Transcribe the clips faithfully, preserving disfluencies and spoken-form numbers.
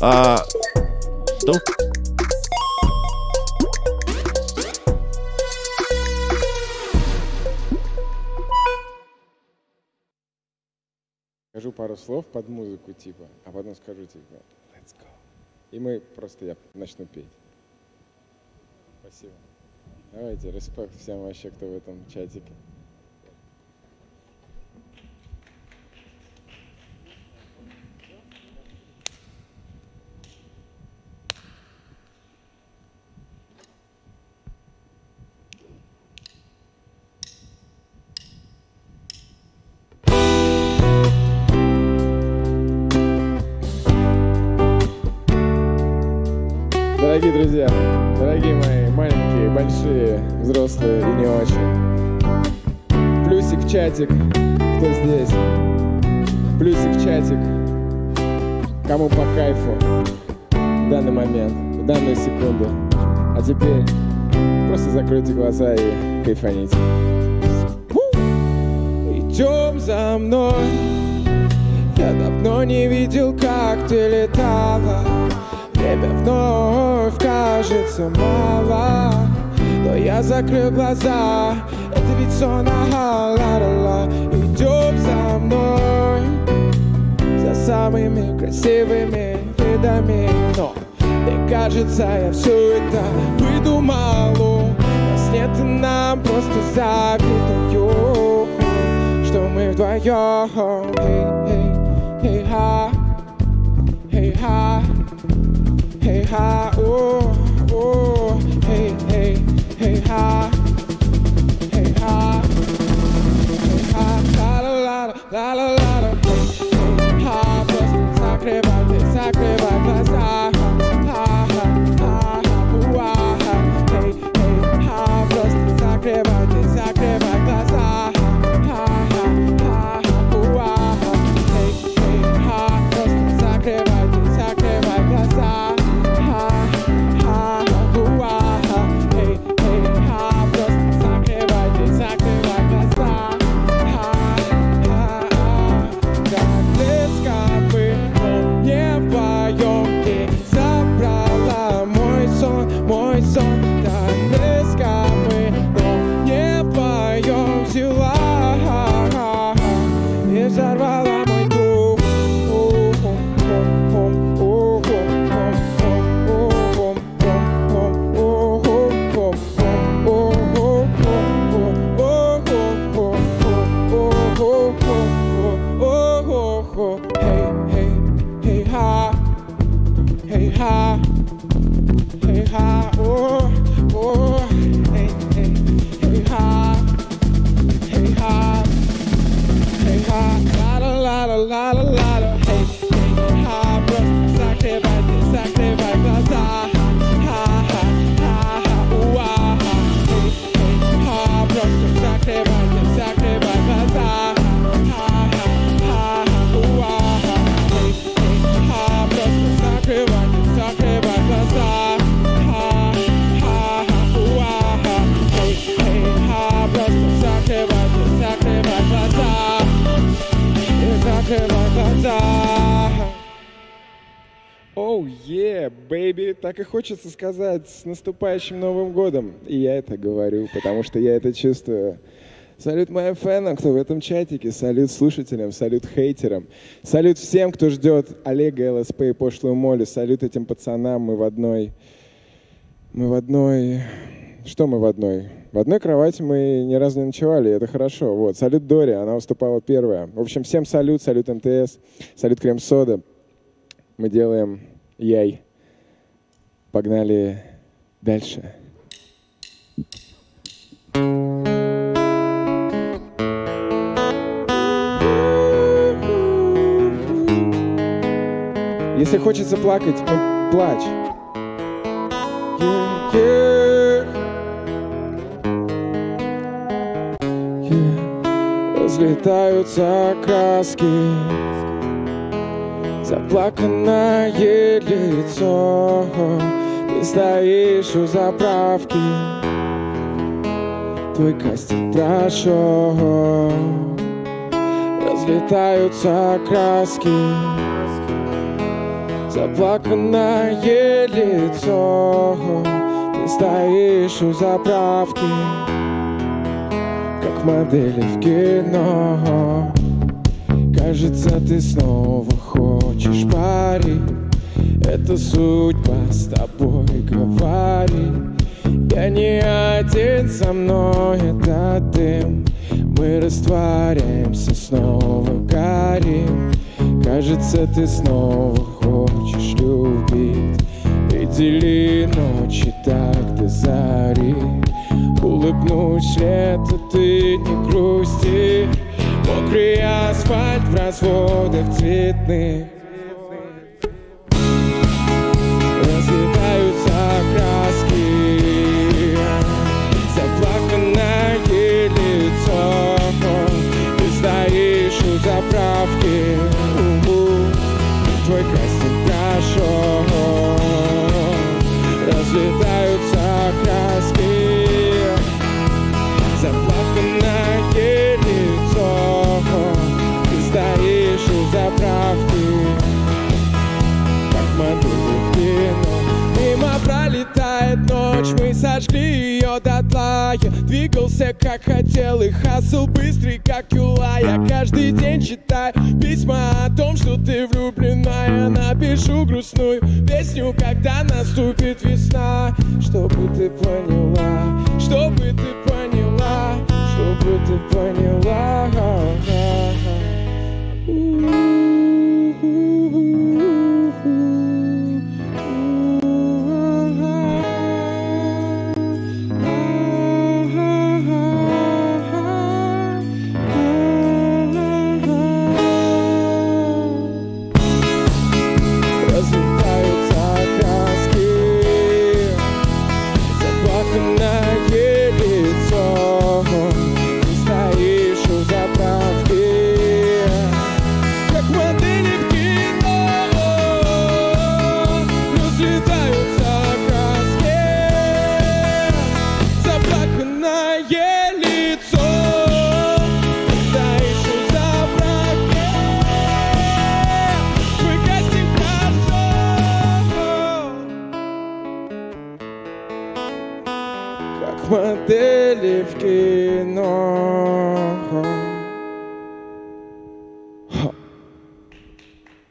А, что? Скажу пару слов под музыку типа, а потом скажу типа let's go. И мы просто, я начну петь. Спасибо. Давайте, респект всем вообще, кто в этом чатике. Дорогие друзья, дорогие мои маленькие, большие, взрослые и не очень. Плюсик в чатик, кто здесь? Плюсик в чатик, кому по кайфу в данный момент, в данную секунду. А теперь просто закройте глаза и кайфаните. Идем за мной, я давно не видел, как ты летала. Время вновь кажется мало, но я закрыл глаза, это ведь сон, а ла-ла-ла. Идем за мной, за самыми красивыми видами, но мне кажется, я все это выдумал. Нас нет, и нам просто завидую, что мы вдвоем. Эй, эй, эй, ха, эй, ха. Hey ha, oh oh, hey hey hey ha, hey ha, hey ha, la la la la la la, hey ha, просто закрывай, закрывай глаза, ha ha ha ha, hey hey ha, просто закрывай, закрывай глаза, ha ha ha ha, hey hey ha, просто закрывай, закрывай глаза. Оу, е, бэйби, так и хочется сказать с наступающим Новым годом. И я это говорю, потому что я это чувствую. Салют моим фэнам, кто в этом чатике, салют слушателям, салют хейтерам, салют всем, кто ждет Олега ЛСП и Пошлую Молли, салют этим пацанам, мы в одной... Мы в одной... Что мы в одной? В одной кровати мы ни разу не ночевали, это хорошо. Вот. Салют Дори, она выступала первая. В общем, всем салют, салют МТС, салют Крем-Сода. Мы делаем яй. Погнали дальше. Если хочется плакать, плачь. Yeah, yeah. Yeah. Разлетаются краски, заплаканное лицо. Ты стоишь у заправки, твой кастинг прошел. Разлетаются краски, заплаканное лицо. Ты стоишь у заправки, как модели в кино. Кажется, ты снова хочешь пари, это судьба с тобой говорит. Я не один, со мной это дым, мы растворяемся, снова горим. Кажется, ты снова хочешь любить и дели ночи так до зари. Улыбнусь, лето, ты не грусти. Мокрый асфальт в разводах цветных, разлетаются краски, заплаканное лицо. Ты стоишь у заправки, твой красный прошел, разлетаются краски, заплаканное лицо. Стоишь у заправки, как модель в кино. Мимо пролетает ночь, мы сожгли ее дотла. Я двигался, как хотел, и хасл быстрый, как юла. Я каждый день читаю письма о том, что ты влюблена. Я напишу грустную песню, когда наступит весна. Чтобы ты поняла, чтобы ты поняла, чтобы ты поняла. Модели в кино.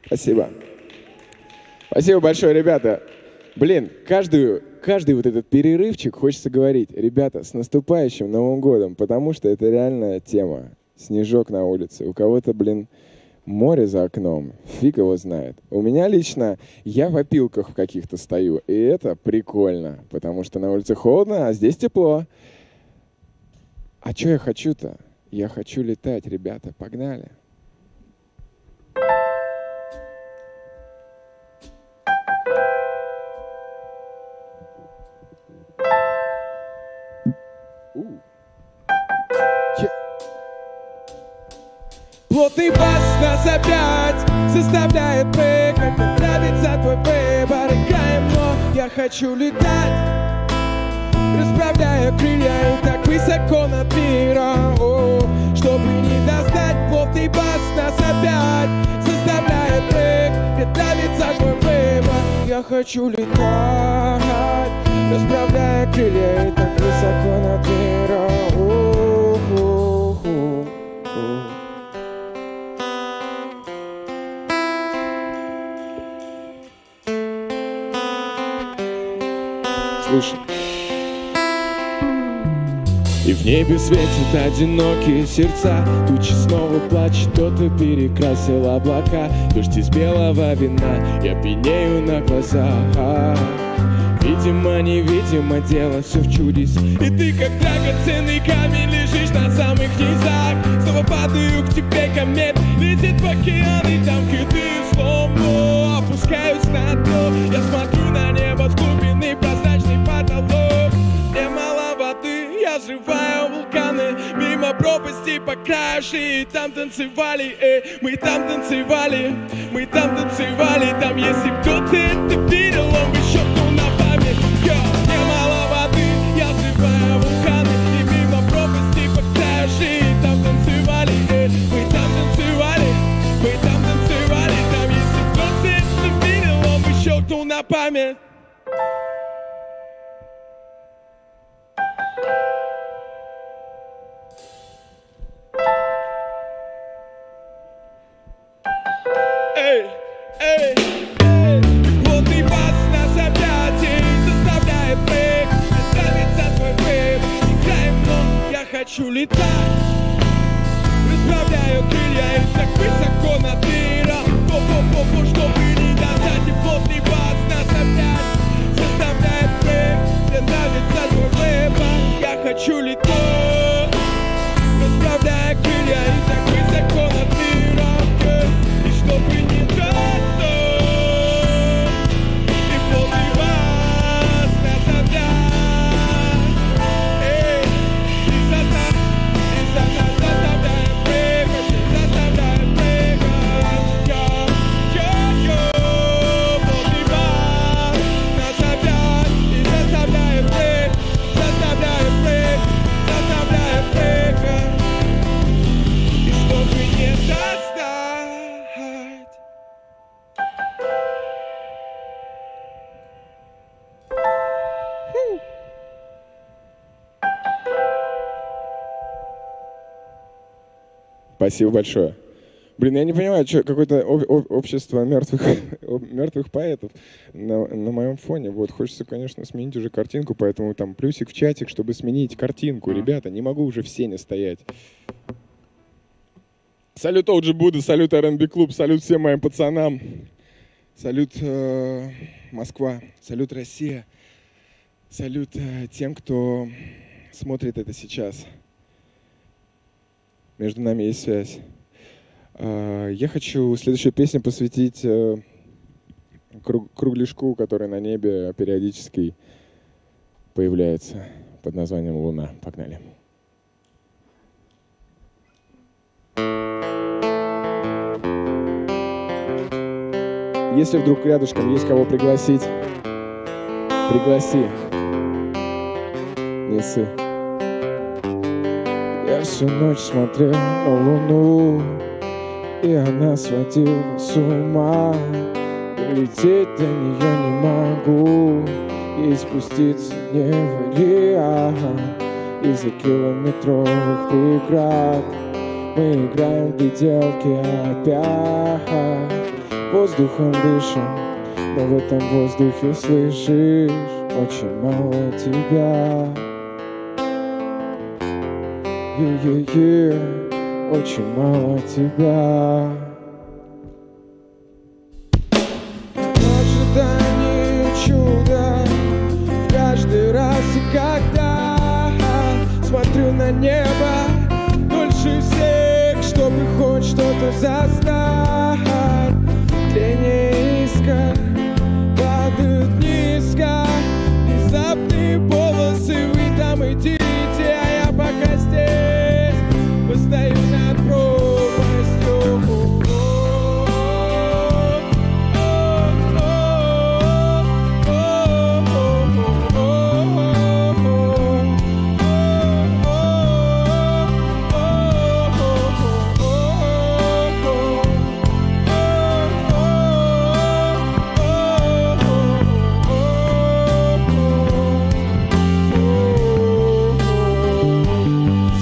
Спасибо. Спасибо большое, ребята. Блин, каждую, каждый вот этот перерывчик хочется говорить. Ребята, с наступающим Новым годом, потому что это реальная тема. Снежок на улице. У кого-то, блин, море за окном. Фиг его знает. У меня лично я в опилках каких-то стою. И это прикольно, потому что на улице холодно, а здесь тепло. А что я хочу-то? Я хочу летать, ребята. Погнали. Плотный бас нас опять заставляет прыгать. Мне нравится твой выбор, играем, но я хочу летать, расправляя крылья и так высоко над миром, чтобы не достать. Плотный бас нас опять заставляет прыгать. Мне нравится твой выбор, я хочу летать, расправляя крылья и так высоко над миром. И в небе светят одинокие сердца. Тучи снова плачут, кто-то перекрасил облака. Дождь из белого вина, я пьянею на глазах. Видимо, невидимо, дело все в чудесе. И ты, как драгоценный камень, лежишь на самых низах. Снова падаю к тебе, комет летит в океан. И там киты словно опускаюсь на дно. Я смотрю на небо с глубины прозрачный потолок. Мне мало воды, я взрываю вулканы. Мимо пропасти по краю шеи. Там танцевали, эй, мы там танцевали. Мы там танцевали. Там, если кто-то это видел, он бы щелкнул на память. Йо, мне мало воды, я взрываю вулканы. И мимо пропасти по краю шеи. Там танцевали, эй, мы там танцевали. Мы там танцевали. Там, если кто-то это видел, он на память. Эй, эй, эй. Плотный бас нас опять и заставляет бег. Оставится твой вейв. Играем вновь, я хочу летать. Расправляю крылья и так высоко над миром. По-по-по-по, чтобы не достать. И плотный бас нас опять заставляет бег. Мне нравится твой вейв. Я хочу летать. Расправляю крылья и так высоко над миром. И чтобы не достать. Спасибо большое. Блин, я не понимаю, что какое-то общество мертвых, мертвых поэтов на, на моем фоне. Вот, хочется, конечно, сменить уже картинку, поэтому там плюсик в чатик, чтобы сменить картинку. Ребята, не могу уже в сене стоять. Салют Оджи Буда, салют эр эн би Клуб, салют всем моим пацанам. Салют э, Москва, салют Россия. Салют э, тем, кто смотрит это сейчас. Между нами есть связь. Я хочу следующую песню посвятить кругляшку, который на небе периодически появляется под названием «Луна». Погнали. Если вдруг рядышком есть кого пригласить, пригласи. Не ссы. Я всю ночь смотрел на луну, и она сводила с ума. Долететь до нее не могу, и спуститься не вариант. Из-за километровых преград мы играем в гляделки опять. Воздухом дышим, но в этом воздухе слышишь очень мало тебя. Е-е-е, очень мало тебя. В ожидании чуда, в каждый раз и когда смотрю на небо дольше всех, чтобы хоть что-то застать. Тление искр падают низко, внезапные полосы, вы там идите, а я пока здесь. Стою над пропастью.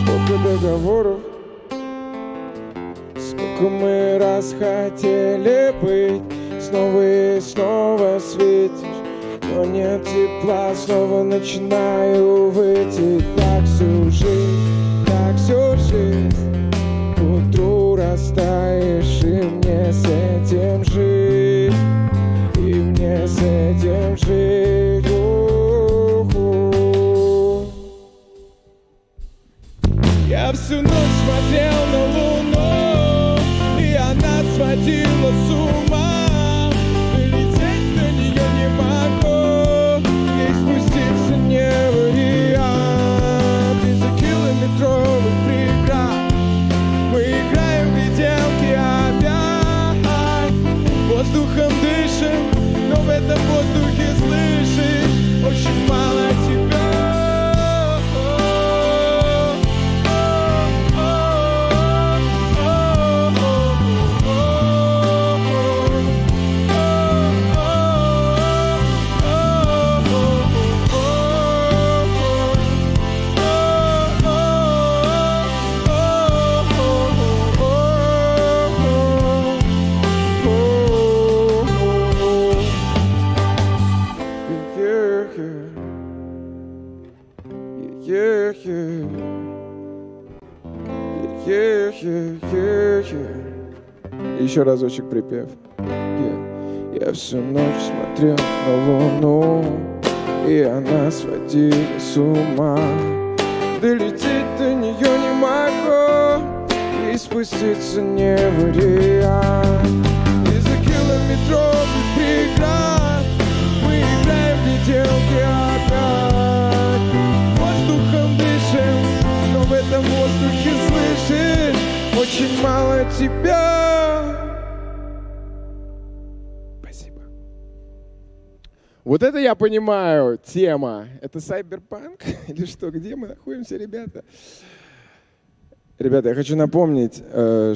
Сколько договоров, мы раз хотели быть, снова и снова светишь, но нет тепла, снова начинаю выйти. Так всю жизнь, так всю жизнь, к утру растаешь, и мне с этим жить, и мне с этим жить. У-ху. Я всю ночь смотрел на луну, она сводила с ума, долететь до нее не могу, ей спуститься не вариант. Из-за километровых преград мы играем в гляделки опять. Вот yeah, yeah, yeah. Еще разочек припев. Yeah. Я всю ночь смотрел на луну, и она сводила с ума. Долететь до нее не могу, и спуститься не вариант. Из-за километров и преград мы играем в гляделки опять. Воздухом дышим, но в этом воздухе слышишь очень мало тебя. Спасибо. Вот это я понимаю, тема. Это Cyberpunk или что? Где мы находимся, ребята? Ребята, я хочу напомнить,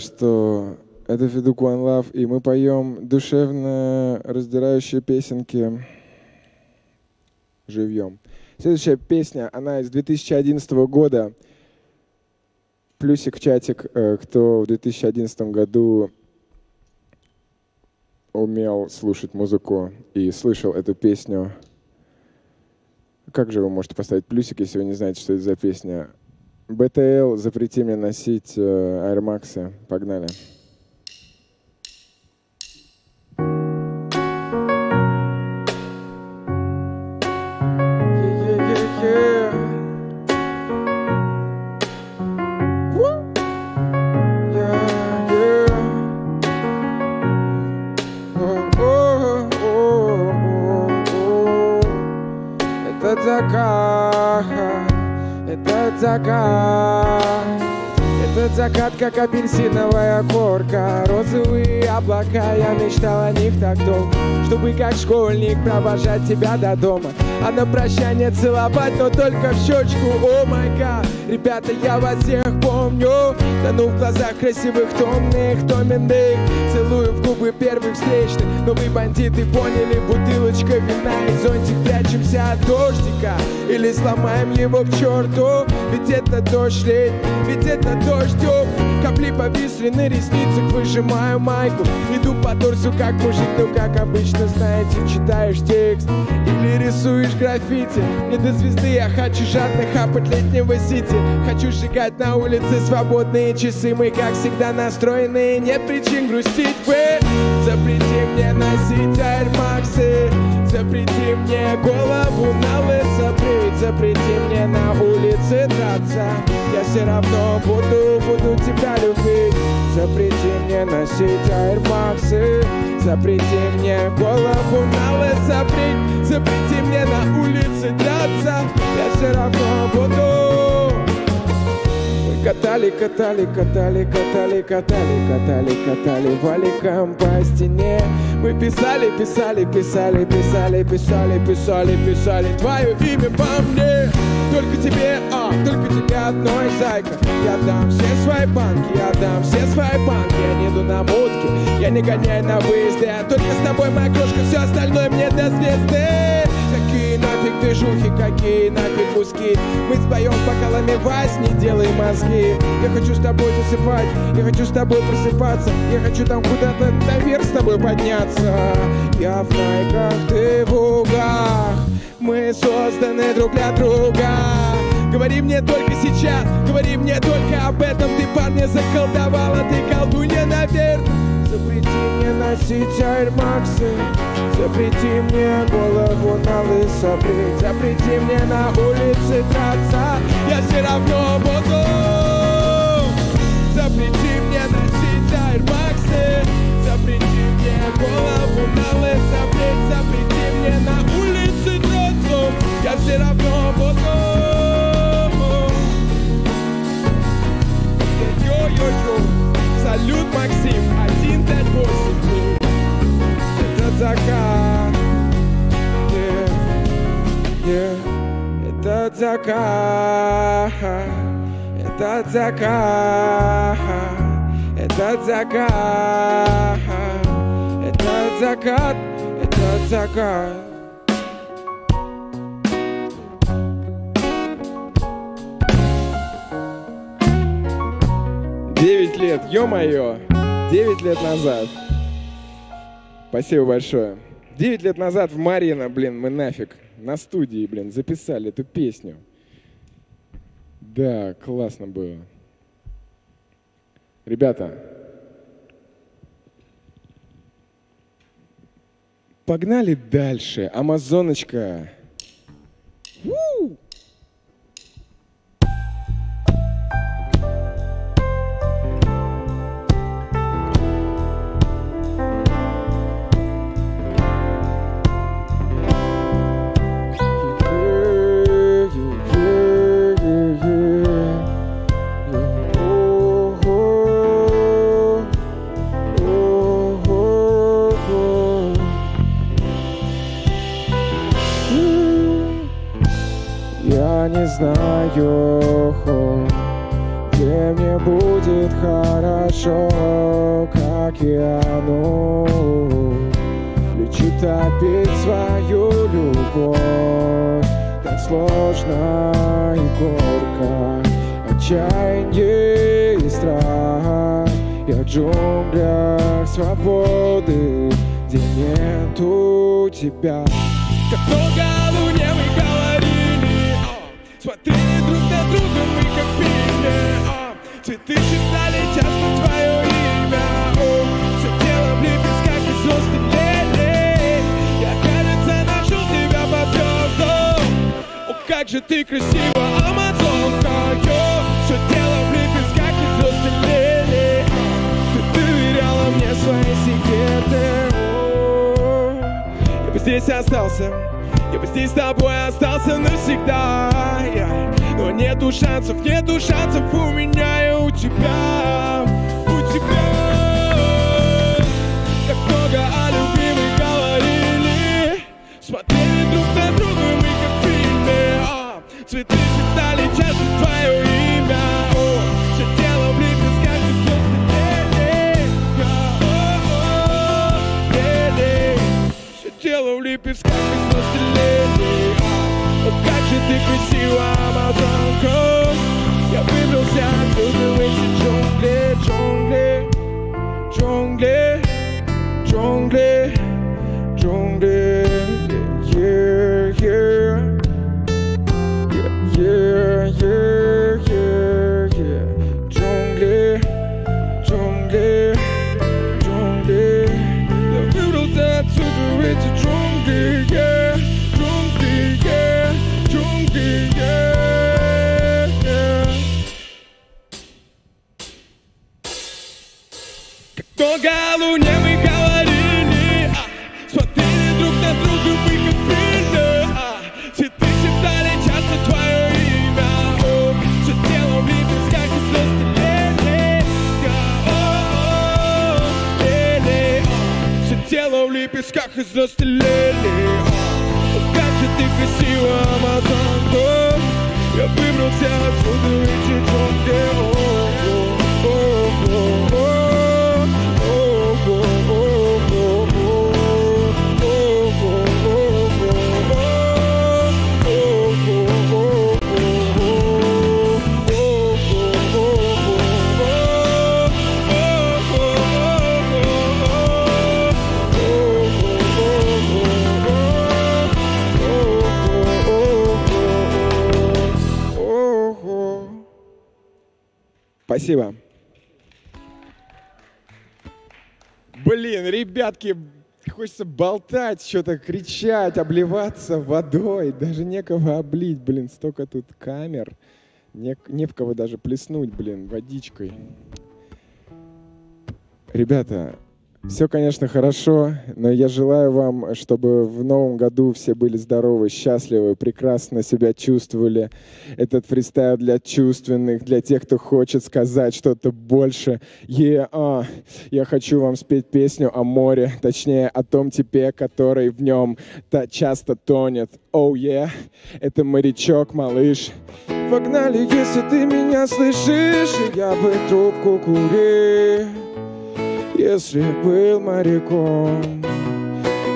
что это Федук One Love, и мы поем душевно раздирающие песенки живьем. Следующая песня, она из две тысячи одиннадцатого года. Плюсик в чатик, кто в две тысячи одиннадцатом году умел слушать музыку и слышал эту песню. Как же вы можете поставить плюсик, если вы не знаете, что это за песня? бэ тэ эл, запрети мне носить Air Max'ы. Погнали. Этот закат, как апельсиновая корка, розовые облака, я мечтал о них так долго, чтобы как школьник провожать тебя до дома, а на прощание целовать, но только в щечку. О май гад, ребята, я вас всех помню, тону в глазах красивых, томных, томенных, целую в губы первых встречных. Но вы, бандиты, поняли, бутылочка вина и зонтик, прячемся от дождика или сломаем его к черту. Ведь это дождь летит, ведь это дождь, оп. Капли повисли на ресницах, выжимаю майку, иду по торсу как мужик, ну как обычно, знаете, читаешь текст или рисуешь граффити. Мне до звезды, я хочу жадно хапать летнего сити, хочу сжигать на улице свободные часы. Мы, как всегда, настроены, нет причин грустить. Вы запрети мне носить Air Max'ы, запрети мне голову на лысо брить, запрети мне на улице драться, я все равно буду, буду тебя любить. Запрети мне носить Air Max'ы, запрети мне голову на лысо брить, запрети мне на улице драться, я все равно буду. Мы катали, катали, катали, катали, катали, катали, катали валиком по стене. Мы писали, писали, писали, писали, писали, писали, писали твое имя по мне. Только тебе, а, только тебе одной, зайка. Я дам все свои банки, я дам все свои банки. Я не иду на мутки, я не гоняю на выезды, а только с тобой, моя крошка, все остальное мне до звезды. Какие нафиг движухи, какие нафиг куски, мы споем бокалами вась, не делай мозги. Я хочу с тобой засыпать, я хочу с тобой просыпаться, я хочу там куда-то наверх с тобой подняться. Я в найках, ты в угах, мы созданы друг для друга. Говори мне только сейчас, говори мне только об этом. Ты парня заколдовала, ты колдунья, наверное. Запрети мне носить Air Max'ы, запрети мне голову на лысо брить, запрети мне на улице драться, я все равно буду. Запрети мне носить Air Max'ы, запрети мне голову на лысо брить, запрети мне на улице драться, я все равно буду. Йо-йо-йо. Салют, Максим, один пять восемь. Это закат, yeah, yeah. Это закат, это закат, это закат, это закат, это закат. девять лет, ё-моё, девять лет назад. Спасибо большое. девять лет назад в Марино, блин, мы нафиг на студии, блин, записали эту песню. Да, классно было. Ребята, погнали дальше. Амазоночка. У-у-у. Не знаю, где мне будет хорошо, как океану лечит топить свою любовь. Так сложно и горько, отчаяние и страх. Я в джунглях свободы, где нету тебя. Как много луне мы говорили. Смотри, друг на друга мы как пили, а, цветы считали часто твое имя, о, все дело в лепестках и звезды лели. Я, кажется, нашел тебя по звездам. О, как же ты красива, амазонка, йо. Все дело в лепестках и звезды лели. Ты доверяла мне свои секреты, о. Я бы здесь остался, я бы здесь с тобой остался навсегда, yeah. Но нету шансов, нету шансов у меня и у тебя, у тебя. Так много о любви мы говорили, смотрели друг на друга мы как в фильме, а, цветы считали часто твое имя, о, все дело в лепестках и звезды, лели, все дело в лепестках и звезды. О, как же ты красива, амазонка. Я выбрался отсюда в эти джунгли, джунгли, джунгли, джунгли, джунгли, yeah, yeah, yeah, yeah, yeah, yeah, yeah. Джунгли, джунгли, джунгли. Я выбрался отсюда в эти джунгли, yeah. Много о луне мы говорили, а, смотрели друг на друга мы как фильмы, а, цветы считали часто твое имя, о, все дело в лепестках и звезды лели, о, о, лели, о, все дело в лепестках и звезды лели, о, как же ты красива, амазонка, я выбрался отсюда в эти джунгли, о, о, о, о, о. Спасибо. Блин, ребятки, хочется болтать, что-то кричать, обливаться водой. Даже некого облить, блин, столько тут камер. Не, не в кого даже плеснуть, блин, водичкой. Ребята, все, конечно, хорошо, но я желаю вам, чтобы в новом году все были здоровы, счастливы, прекрасно себя чувствовали. Этот фристайл для чувственных, для тех, кто хочет сказать что-то больше. Yeah. Я хочу вам спеть песню о море, точнее, о том типе, который в нем часто тонет. Оу, oh, yeah, это морячок, малыш. Погнали, если ты меня слышишь, я бы трубку курил. Если был моряком,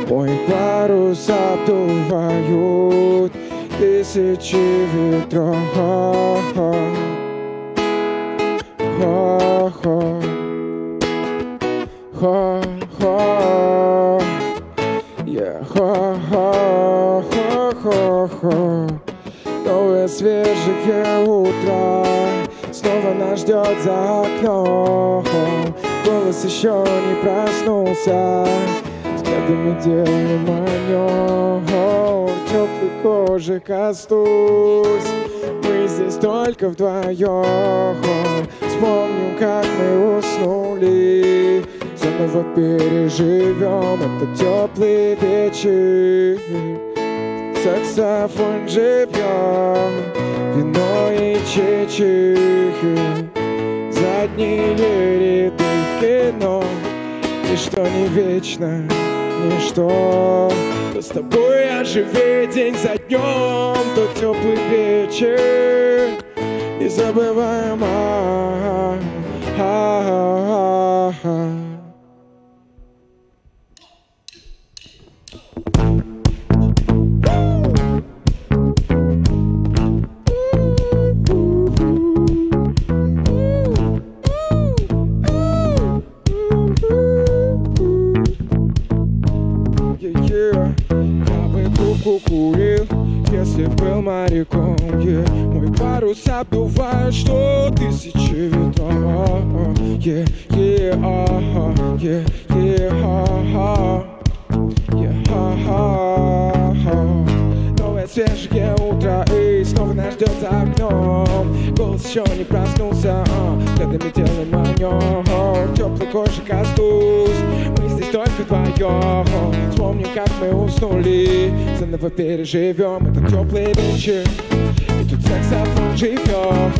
мой парус обдувают тысячи ветров. Хо-хо, хо-хо, я хо-хо-хо-хо-хо. Новое свежее утро. снова нас ждет за окном. Голос еще не проснулся, взглядами делаем о нем. Теплой кожи коснусь, мы здесь только вдвоем. Вспомним, как мы уснули, заново переживем этот теплый вечер. Саксофон живет, вино и чечихи, задние ряды в кино. Ничто не вечно, ничто. То с тобой я живее день за днем, то теплый вечер, незабываемо. Курил, если был моряком, yeah. Мой парус обдувает, что тысячи ветров. Yeah, yeah, uh-huh, yeah, yeah, uh-huh, yeah, uh-huh. Новое свежее утро и снова нас ждет за окном. Голос еще не проснулся, когда делаем о нем. Теплой кожи коснусь, мы здесь только вдвоем. Вспомним, как мы уснули, заново переживем этот теплый вечер. И тут саксофон живет,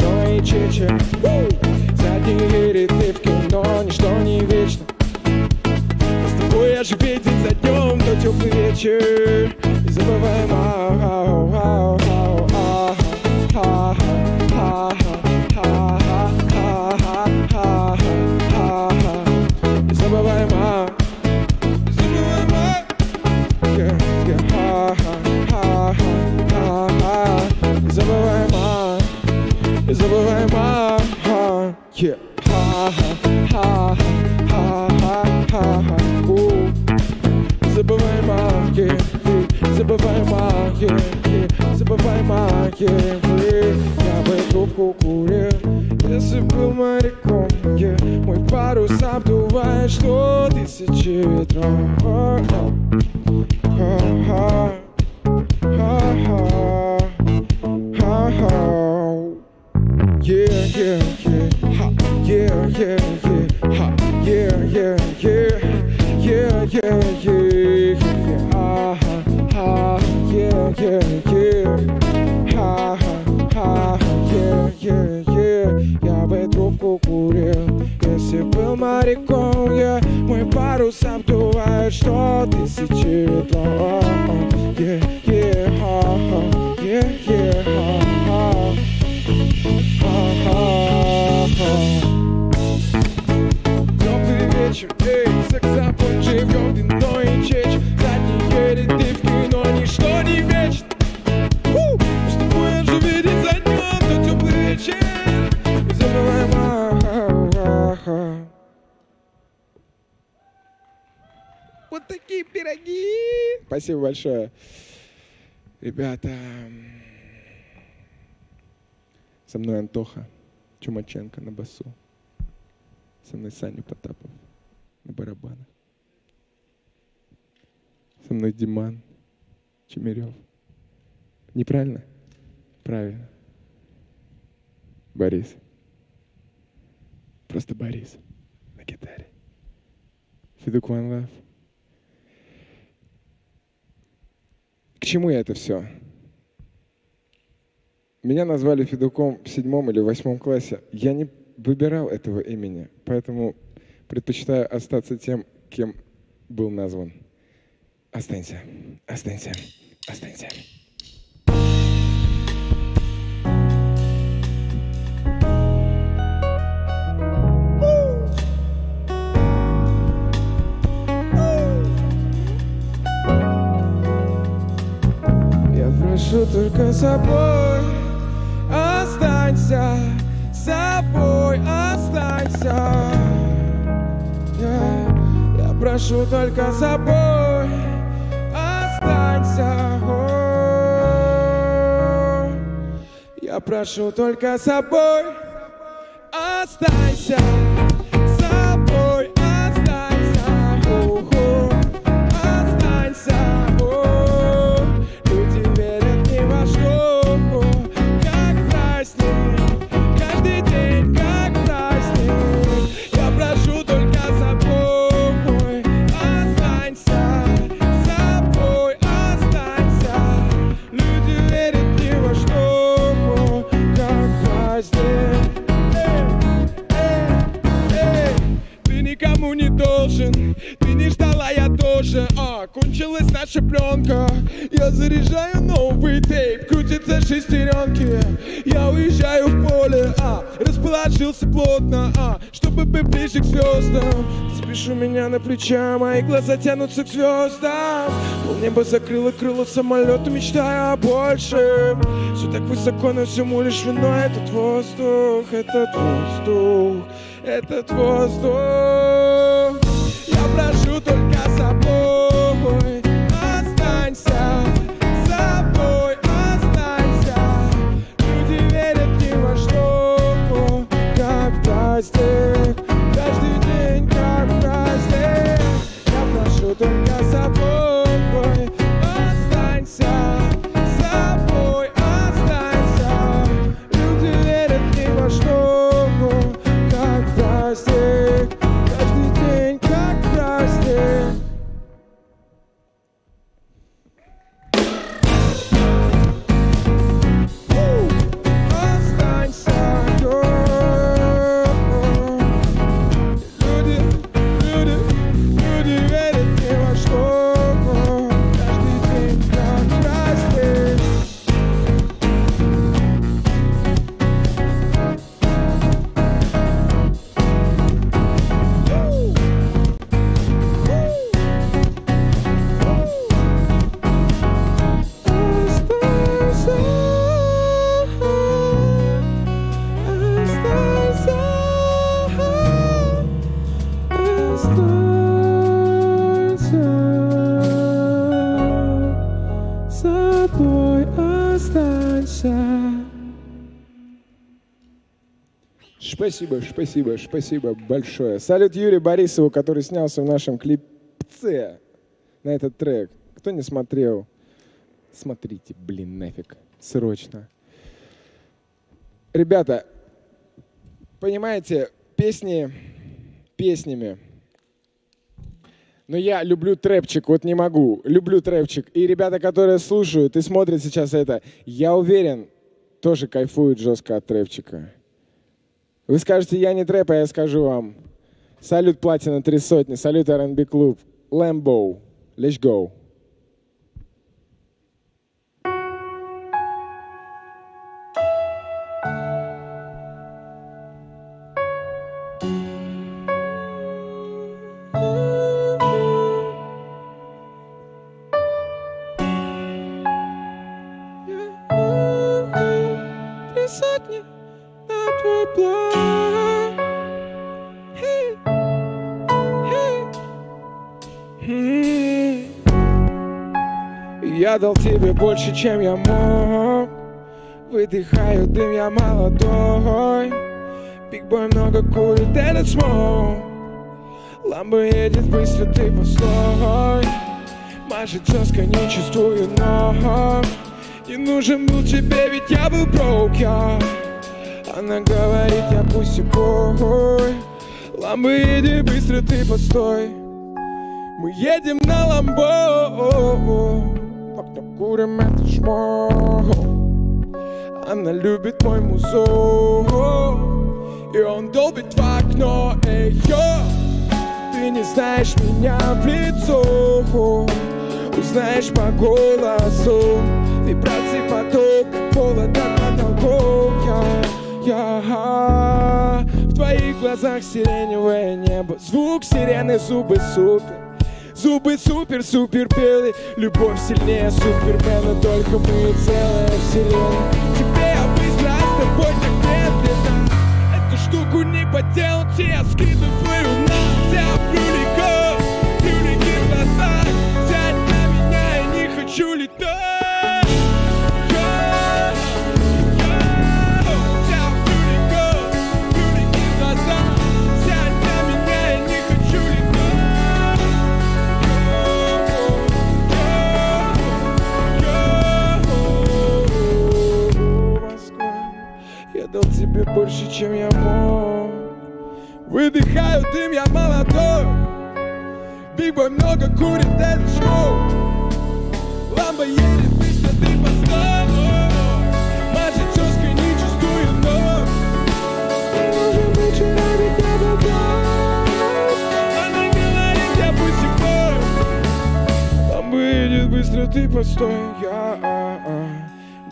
но и чечек. Задние ряды в кино, ничто не вечно. С тобой я живей день за днем, но теплый вечер не забываем. Yeah. Ha ha ha ha ha. Ooh. Забывай магию, забывай магию, забывай магию. Я бы трубку курил, если был моряком. Yeah. Мой парус обдувает, что тысячи ветров. Ha ha ha ha ha. Yeah yeah yeah. Yeah, yeah, yeah, ha, yeah, yeah, yeah, yeah, yeah, yeah, yeah, ah, ah, yeah, yeah, yeah, ha, ha, yeah, yeah, yeah. Я бы трубку курил, если был моряком, я мой парус обдувает, что тысячи ветров. Yeah, yeah, ha, yeah, yeah, ha, ha, ha, ha. Эй, саксофон живем, вино и чечь, задние ряды в кино, ничто не вечно. У, с тобой я живу день за днем, то теплый вечер, не забываем а-а-а-а-а. Вот такие пироги. Спасибо большое, ребята. Со мной Антоха Чумаченко на басу, со мной Саня Потапов на барабанах. Со мной Диман Чемерев. Неправильно? Правильно. Борис. Просто Борис на гитаре. Федук One Love. К чему я это все? Меня назвали Федуком в седьмом или восьмом классе. Я не выбирал этого имени, поэтому предпочитаю остаться тем, кем был назван. Останься, останься, останься. Я прошу только собой, останься, собой останься. Я прошу только собой, останься. О-о-о. Я прошу только собой. наша пленка. Я заряжаю новый тейп, крутятся шестеренки. Я уезжаю в поле, а расплачился плотно, а чтобы поближе к звездам. Ты спишь у меня на плечах, мои глаза тянутся к звездам. Полнеба закрыло крыло самолета, мечтая о большем. Все так высоко, но всему лишь виной этот воздух, этот воздух, этот воздух. Я прошу только собой, останься собой, останься. Люди верят ни во что, как праздник, каждый день как праздник. Я прошу только собой, останься собой, останься. Люди верят ни во что, как праздник, каждый день как праздник. Спасибо, спасибо, спасибо большое. Салют Юрию Борисову, который снялся в нашем клипце на этот трек. Кто не смотрел, смотрите, блин, нафиг, срочно. Ребята, понимаете, песни песнями. Но я люблю трэпчик, вот не могу. Люблю трэпчик. И ребята, которые слушают и смотрят сейчас это, я уверен, тоже кайфуют жестко от трэпчика. Вы скажете, я не трэп, а я скажу вам. Салют Платина три сотни, салют эр эн би Клуб, Лэмбоу, let's go. Я дал тебе больше, чем я мог. Выдыхаю дым, я молодой. Бигбой много курит этот смог. Ламбо едет быстро, ты постой. Мажет жестко, не чувствую ног. Не нужен был тебе, ведь я был broke, я. Она говорит, я пусть и бой. Ламбо едет быстро, ты постой. Мы едем на Ламбо. Курим это шмог. Она любит мой музон, и он долбит в окно. Эй, йо, ты не знаешь меня в лицо, узнаешь по голосу, вибрации поток, холод от потолков. Я, я в твоих глазах сиреневое небо, звук сирены, зубы супер. Зубы супер-супер белые, любовь сильнее супермена, только мы целая вселенная. Тебе я быстро, а с тобой так медленно. Эту штуку не поделать, я скидываю на тебя плюликов, плюлики в глазах. Сядь на меня, я не хочу летать. Дал тебе больше, чем я мог. Выдыхаю дым, я молодой. Бигбой много курит, это шоу. Ламбо едет быстро, ты постой. Мажет жестко, не чувствую ног. Не нужен быть человек, я добавлю. Она говорит, я пусть и бой. Ламбо едет быстро, ты постой, я, а, а.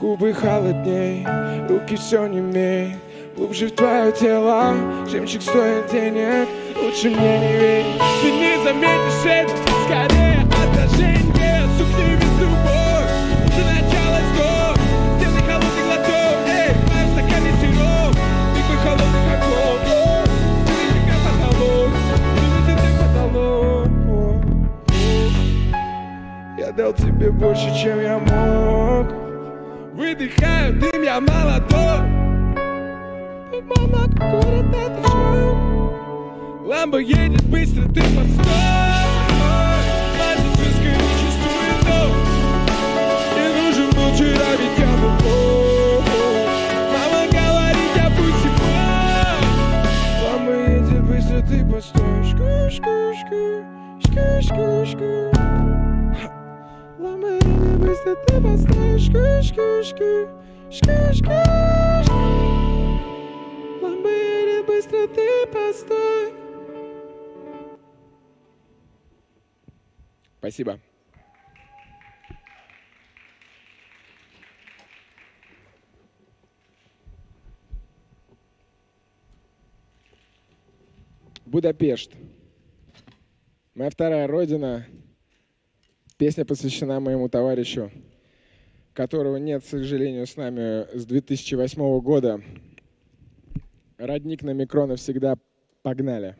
Губы холодней, руки все немей. Глубже в твое тело, жемчуг стоит денег. Лучше мне не верить, ты не заметишь это. Скорее отражение сухими с любовь. Уже начало сгор, сделай холодный глоток. Эй, моим стакане сироп, ты бы холодный оклон. Ты как потолок, ты как потолок. Я дал тебе больше, чем я мог. Выдыхаю дым, я молодой. Ты, мама, курит этот шмок. Ламбо едет быстро, ты постой. Мать отпрыска не чувствует дом. И нужен был вчера, ведь я был бог. Мама говорит, я пусть его. Ламбо едет быстро, ты постой. Шку-шку-шку, шку-шку-шку. Быстро ты поставишь, шки-шки-шки, шки-шки-шки. Ламбери, быстро ты постой. Спасибо. Будапешт. Моя вторая родина. Песня посвящена моему товарищу, которого нет, к сожалению, с нами с две тысячи восьмого года. Родник на микро навсегда. Погнали.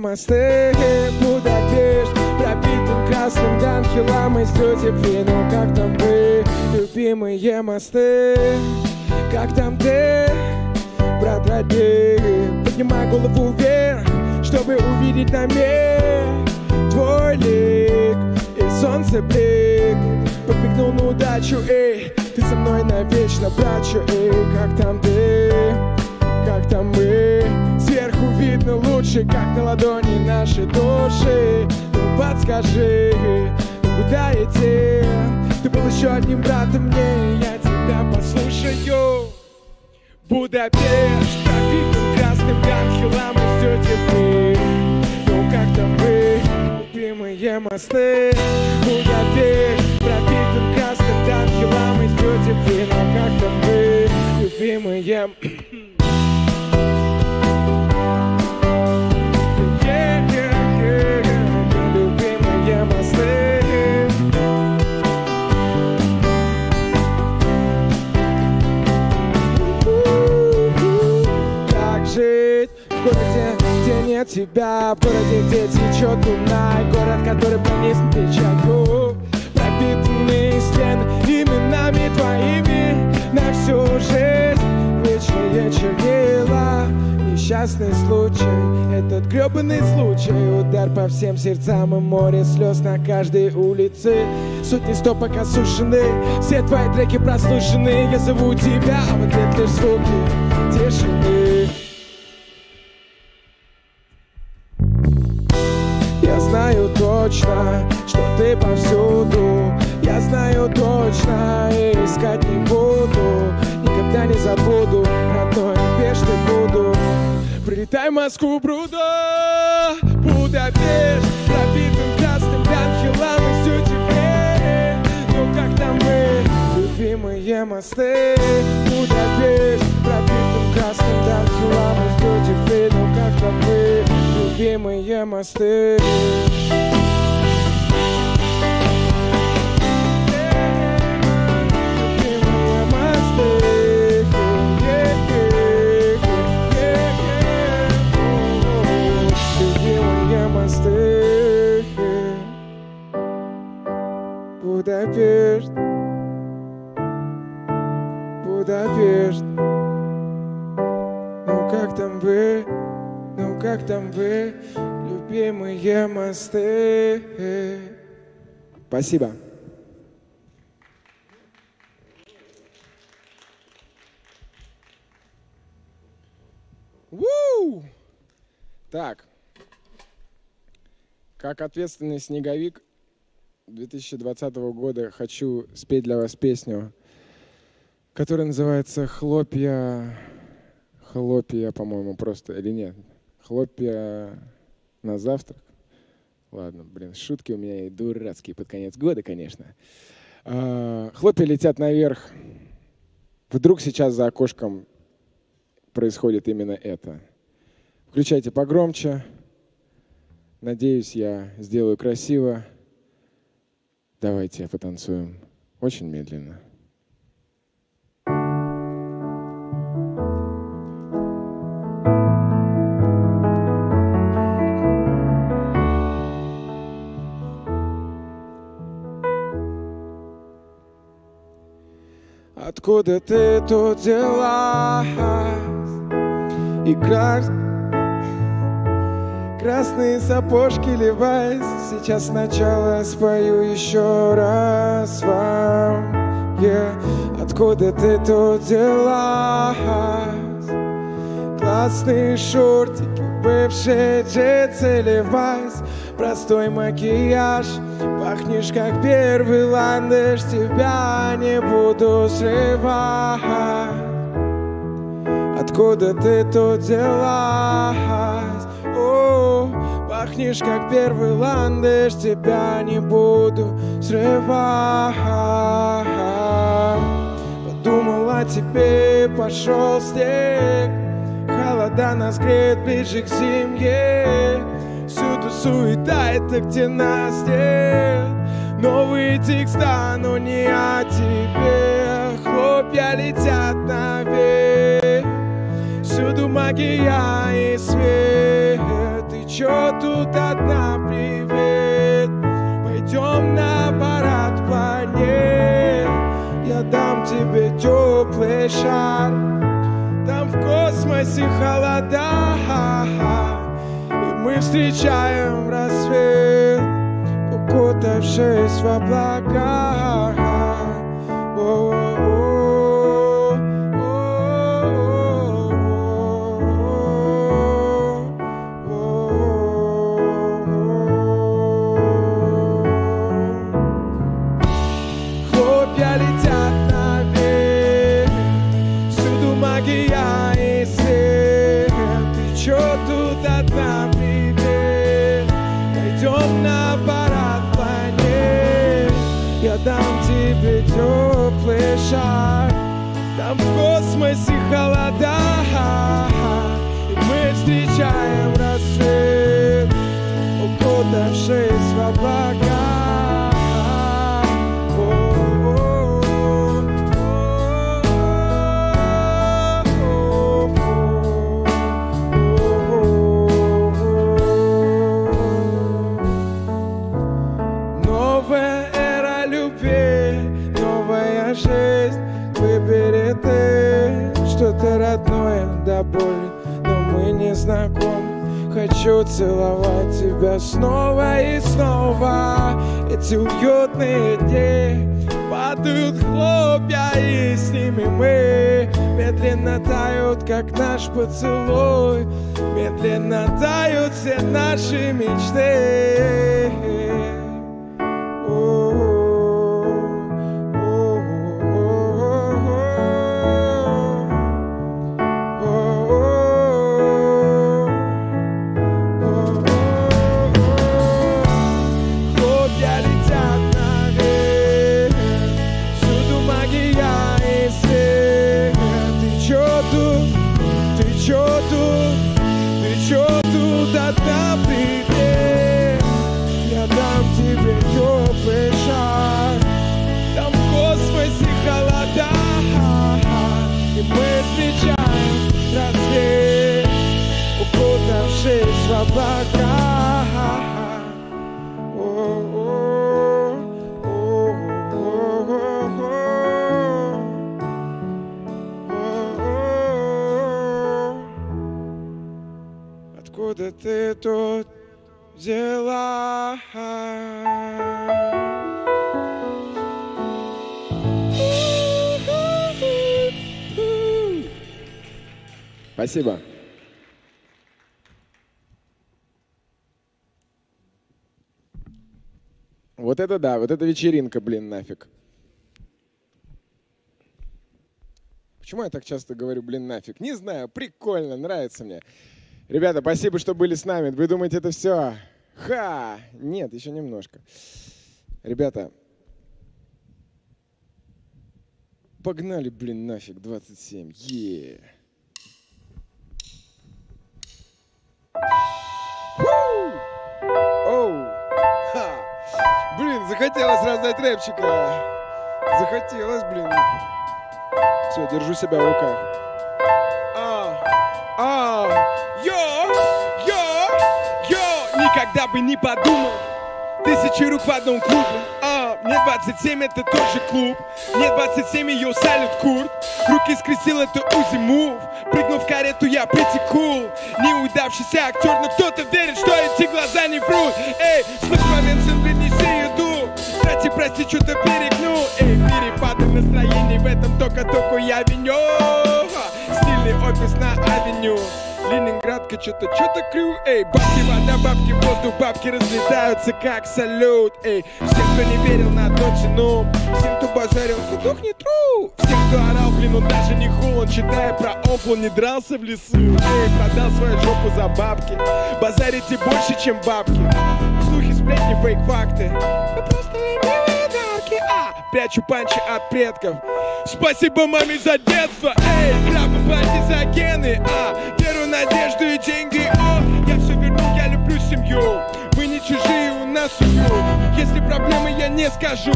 Мосты Будапешт пропитан красным дангхилом и стюдепри. Ну как там вы, любимые мосты? Как там ты, брат родник? Поднимай голову вверх, чтобы увидеть на миг твой лик. И солнце блик подмигнул на удачу. Эй, ты со мной навечно, братчу. Эй, как там ты? Как там мы? Сверху видно лучше, как на ладони наши души. Ну подскажи, ну куда идти? Ты был еще одним братом мне, и я тебя послушаю. Будапешт пропитан красным дангхилом и стюдепри. Ну как там вы, любимые мосты? Будапешт пропитан красным дангхилом и стюдепри. Ну как там вы, любимые... В городе, где нет тебя, в городе, где течет Дунай, город, который пронес печатью, пропитанные стены именами твоими на всю жизнь. Вечные чернила, несчастный случай, этот гребаный случай, удар по всем сердцам и море слез на каждой улице. Сотни стопок осушены, все твои треки прослушаны, я зову тебя, а в ответ лишь звуки тишины. Я знаю точно, что ты повсюду. Я знаю точно, и искать не буду. Никогда не забуду, родной, пешкой буду. Прилетай в Москву, Брудо! Будапешт пропитан красным дангхилом и стюдепри. Ну как там мы, любимые мосты? Будапешт пропитан красным дангхилом и стюдепри. Ну как там мы, любимые мосты? Будапешт, Будапешт, ну как там вы, ну как там вы, любимые мосты. Спасибо. У-у-у! Так. Как ответственный снеговик две тысячи двадцатого года хочу спеть для вас песню, которая называется «Хлопья...» Хлопья, по-моему, просто, или нет? Хлопья на завтрак. Ладно, блин, шутки у меня и дурацкие под конец года, конечно. Хлопья летят наверх. Вдруг сейчас за окошком происходит именно это. Включайте погромче. Надеюсь, я сделаю красиво. Давайте потанцуем очень медленно. Откуда ты тут делась? И крас... красные сапожки леваясь. Сейчас сначала спою еще раз вам. Yeah. Откуда ты тут делась? Классные шортики, бывшие джинсы леваясь. Простой макияж, пахнешь как первый ландыш. Тебя не буду срывать. Откуда ты тут делась? О, пахнешь как первый ландыш. Тебя не буду срывать. Подумал о тебе, пошел снег. Холода нас греет ближе к зиме. Всюду суета, это где нас нет. Новые текста, но не о тебе. Хлопья летят наверх. Всюду магия и свет. Ты чё тут одна, привет? Пойдем на парад планет. Я дам тебе теплый шар. Там в космосе холода. Мы встречаем рассвет, укутавшись в облака. Хлопья летят наверх, всюду магия и свет. Ты чё тут одна? На парад планет. Я дам тебе теплый шар. Там в космосе холода. И мы встречаем рассвет, укутавшись в облака. Что-то родное до боли, но мы не знакомы. Хочу целовать тебя снова и снова. Эти уютные дни падают хлопья, и с ними мы медленно тают, как наш поцелуй. Медленно тают все наши мечты. Откуда ты тут взяла? Спасибо. Вот это да, вот это вечеринка, блин, нафиг. Почему я так часто говорю, блин, нафиг? Не знаю, прикольно, нравится мне. Ребята, спасибо, что были с нами. Вы думаете, это все? Ха! Нет, еще немножко. Ребята, погнали, блин, нафиг, двадцать семь. Е-е-е. Блин, захотелось раздать рэпчика. Захотелось, блин. Все, держу себя в руках. А, а, йо, йо, йо. Никогда бы не подумал. Тысячи рук в одном клубе. А, мне двадцать семь, это тоже клуб. Мне двадцать семь, йо, салют, Курт. Руки скрестил, это Узи Мув. Прыгнув в карету, я притекул. Неудавшийся актер, но кто-то верит, что эти глаза не врут. Эй, слышь, момент, сын, принеси еду. Кстати, прости, что-то перегнул. Эй, перепады настроений, в этом только-только я виню. Стильный офис на авеню. Ленинградка, что-то, что-то крю. Эй, бабки, вода, бабки, воздух, бабки разлетаются, как салют. Эй, всем, кто не верил на дочину, всем, кто базарил, Федук не тру. Всем, кто орал, блин, он даже не хул. Он, читая про оп, он не дрался в лесу. Эй, продал свою жопу за бабки. Базарите больше, чем бабки. Слухи, сплетни, фейк-факты. Вы просто ленивые дарки. А, прячу панчи от предков. Спасибо маме за детство. Эй, крабы, панчи за гены. А, надежду и деньги, о, я все верну, я люблю семью. Вы не чужие, у нас уют. Если проблемы, я не скажу.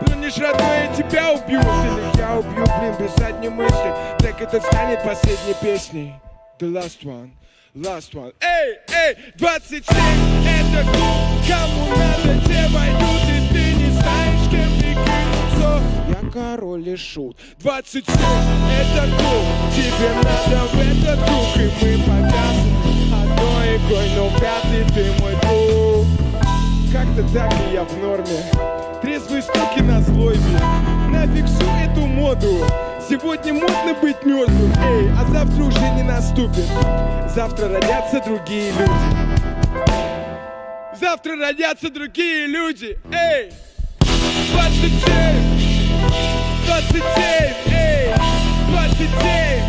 Плюнешь, родной, я тебя убью. Или я убью, блин, без задней мысли. Так это станет последней песней. The last one, last one. Эй, эй, двадцать семь, это клуб. Кому надо, те войдут. И ты не знаешь, кем ты кинулся. Я король и шут. двадцать семь, это клуб. Тебе надо в этот дух. И мы повязаны одной игрой, но пятый ты мой друг. Как-то так и я в норме. Трезвые стуки на злой бит. Нафиг всю эту моду. Сегодня модно быть мертвым. Эй, а завтра уже не наступит. Завтра родятся другие люди. Завтра родятся другие люди. Эй, двадцать семь. двадцать семь, эй, двадцать семь,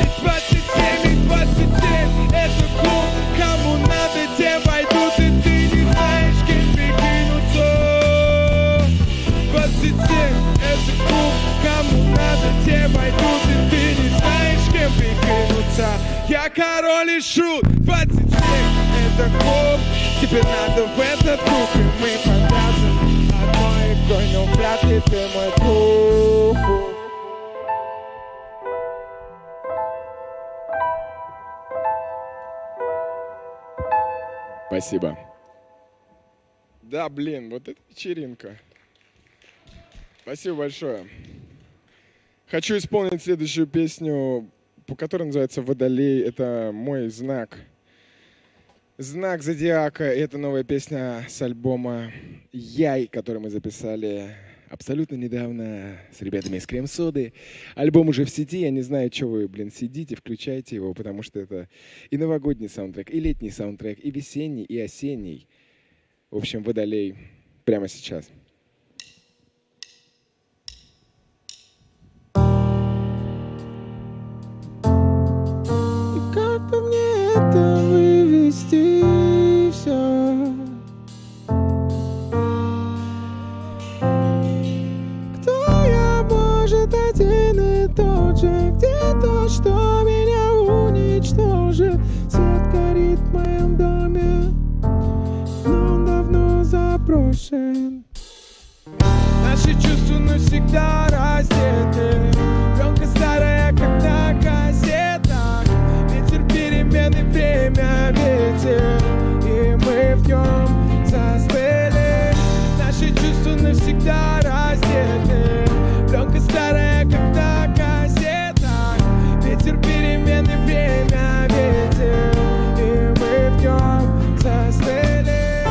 и двадцать семь, и двадцать семь, это клуб, кому надо, те войдут, и ты не знаешь, кем прикинуться. двадцать семь, это клуб, кому надо, те войдут, и ты не знаешь, кем прикинуться. Я король и шут, двадцать семь, это клуб, тебе надо в этот клуб, и мы повязаны. Но вряд ли ты мой друг. Спасибо. Да, блин, вот это вечеринка. Спасибо большое. Хочу исполнить следующую песню, по которой называется «Водолей». Это мой знак. Знак зодиака. Это новая песня с альбома «Яй», который мы записали абсолютно недавно с ребятами из Крем-Соды. Альбом уже в сети. Я не знаю, что вы, блин, сидите, включайте его, потому что это и новогодний саундтрек, и летний саундтрек, и весенний, и осенний. В общем, «Водолей» прямо сейчас. И как-то мне это вывести все. Кто я, может, один и тот же? Где то, что меня уничтожит? Свет горит в моем доме, но он давно заброшен. Наши чувства навсегда раздеты. Пленка старая, как на кассетах. Ветер перемены, время, ветер, и мы в нем застыли. Наши чувства навсегда раздеты. Пленка старая, как на кассетах. Ветер перемены, время, ветер, и мы в нем застыли.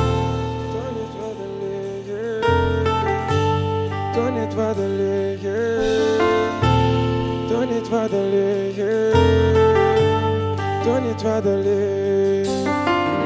Тонет водолей, тонет водолей, тонет водолей.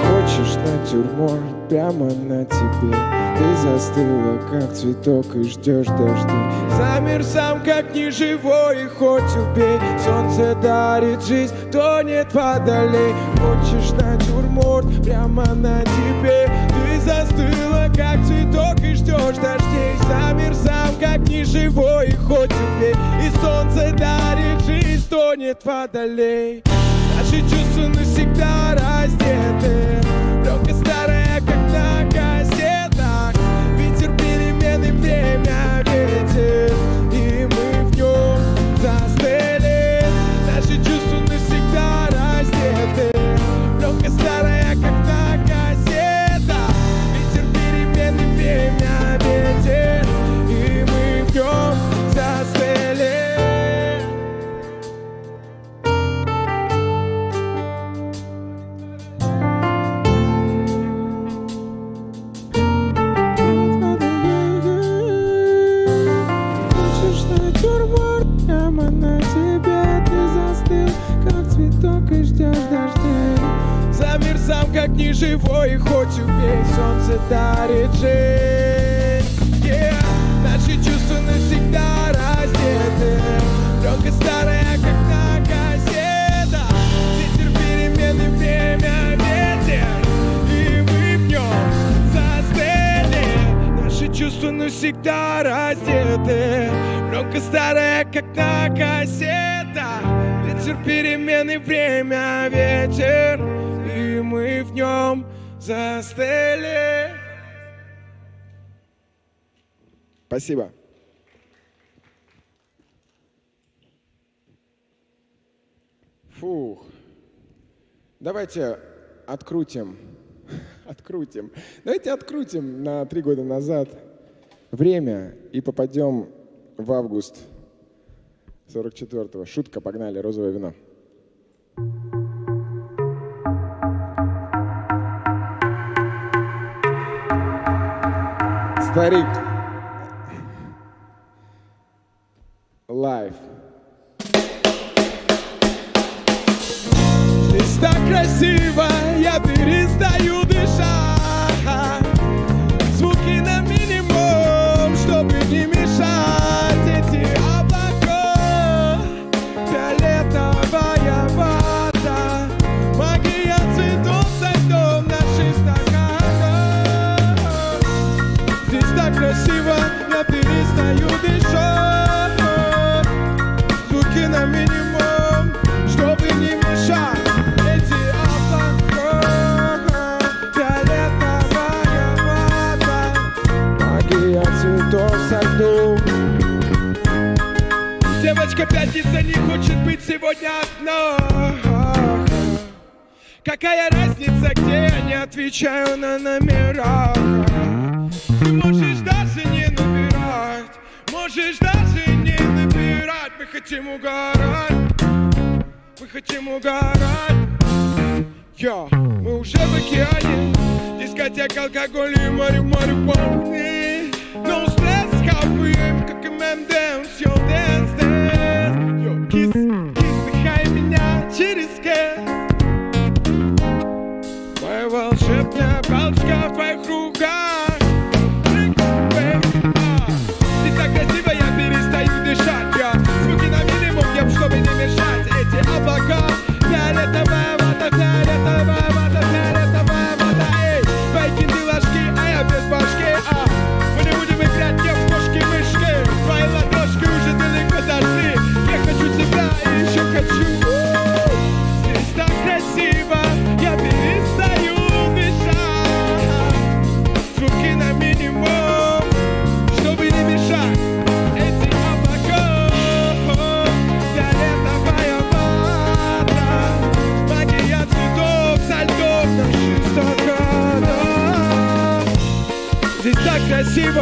Хочешь? натюрморт прямо на тебе. Ты застыла, как цветок, и ждешь дождя. Замер сам, как неживой, хоть убей. Солнце дарит жизнь, тонет водолей. Хочешь натюрморт прямо на тебе. Ты застыла, как цветок, и ждешь дождей. Замер сам, как неживой, хоть убей. И солнце дарит жизнь, тонет водолей. Наши чувства навсегда раздеты. Пленка старая, как на кассетах. Ветер перемены, время ветер. И мы в нем застыли. Наши чувства навсегда раздеты. Пленка старая, как на кассетах. Ветер перемены, время ветер. И мы в нем застыли. И ждешь дождей. Замер сам, как неживой, и хоть убей. Солнце дарит жизнь, yeah. Наши чувства навсегда раздеты. Пленка старая, как на кассетах. Ветер перемены, время ветер. И мы в нем застыли. Наши чувства навсегда раздеты. Пленка старая, как на кассетах. Ветер перемены, время ветер, и мы в нем застыли. Спасибо. Фух. Давайте открутим. Открутим. Давайте открутим на три года назад время и попадем в август. сорок четвёртого. Шутка, погнали, розовое вино. Старик. Лайф. Здесь так красиво, я перестаю дышать. Звуки на минимум, чтобы не мешать эти облака. Красиво, я перестаю дышать. Звуки на минимум, чтобы не мешать. Эти облака, фиолетовая вода, магия цветов в саду. Девочка пятница не хочет быть сегодня одна. Какая разница, где я не отвечаю на номера. Ты можешь даже не набирать, можешь даже не набирать. Мы хотим угорать, мы хотим угорать. Йо, мы уже в океане. Дискотека, алкоголь и море, море полны. No stress, хаваем, как и мем-дэм. Все, dance, dance. Йо, кис, кис, дыхай меня через кэс. Моя волшебная палочка в твоих руках. Красиво, я перестаю дышать, я. Звуки на минимум, я, чтобы не мешать. Эти облака, фиолетовая вода, фиолетовая вода, фиолетовая вода. Эй, байкины ложки, а я без башки, а. Мы не будем играть, я в кошки-мышки. Твои ладошки уже далеко дошли. Я хочу тебя и еще хочу. Здесь так красиво, я перестаю дышать. Звуки на минимум. Здесь так красиво,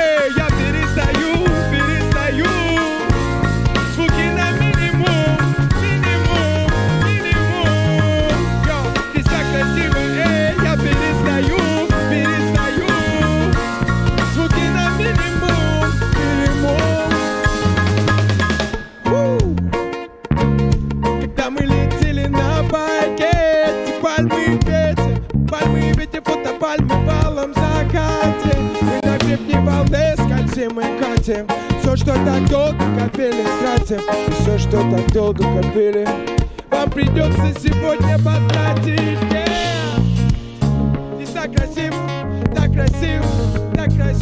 эй, я перестаю, перестаю. Звуки на минимум, минимум, минимум. Йо, здесь так красиво, эй, я перестаю, перестаю. Звуки на минимум, минимум. Когда мы летели на байке, пальмы ветер, пальмы ветер. тратим, все, что так долго копили, тратим, все, что так долго копили, вам придется сегодня потратить. Yeah! И так красиво, так красиво, так красиво.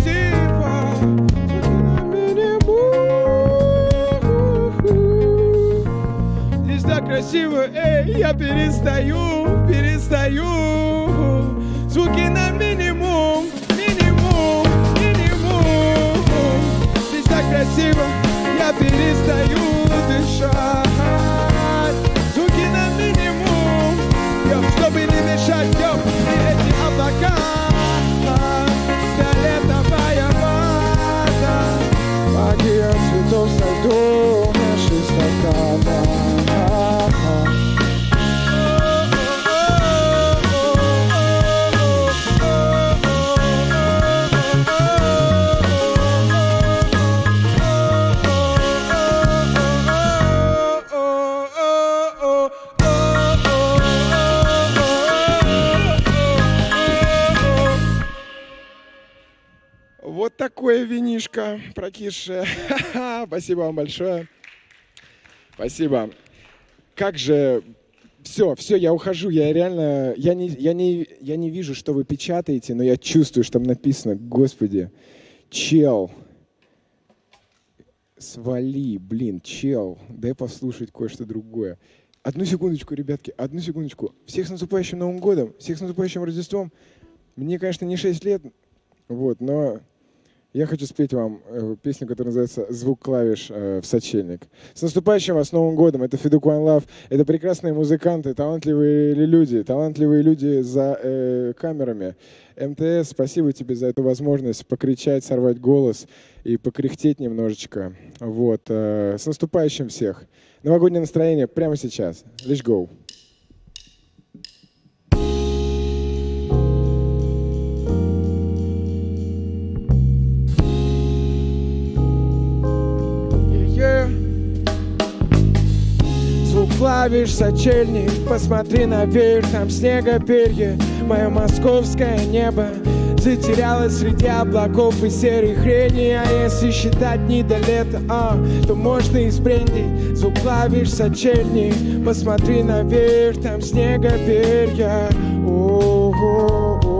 Красиво, эй, я перестаю, перестаю. Звуки на минимум, минимум, минимум. Здесь так красиво, я перестаю дышать. Звуки на минимум, йо, чтобы не мешать, йо, и эти облака. Фиолетовая ваза, магия цветов в саду, наши стаканы. Вот такое винишко прокисшее. Спасибо вам большое. Спасибо. Как же... Все, все, я ухожу. Я реально... Я не, я, не, я не вижу, что вы печатаете, но я чувствую, что там написано. Господи, чел. Свали, блин, чел. Дай послушать кое-что другое. Одну секундочку, ребятки, одну секундочку. Всех с наступающим Новым годом, всех с наступающим Рождеством. Мне, конечно, не шесть лет, вот, но... Я хочу спеть вам песню, которая называется «Звук клавиш в сочельник». С наступающим вас Новым годом! Это Федук One Love. Это прекрасные музыканты, талантливые люди, талантливые люди за э, камерами. МТС, спасибо тебе за эту возможность покричать, сорвать голос и покряхтеть немножечко. Вот. С наступающим всех! Новогоднее настроение прямо сейчас. Let's go! Клавиш, сочельник, посмотри наверх, там снегоперье. Мое московское небо затерялось среди облаков и серой хрени. А если считать дни до лета, а, то можно и с бренди. Звук клавиш, сочельник, посмотри наверх, там снегоперье. О-о-о-о.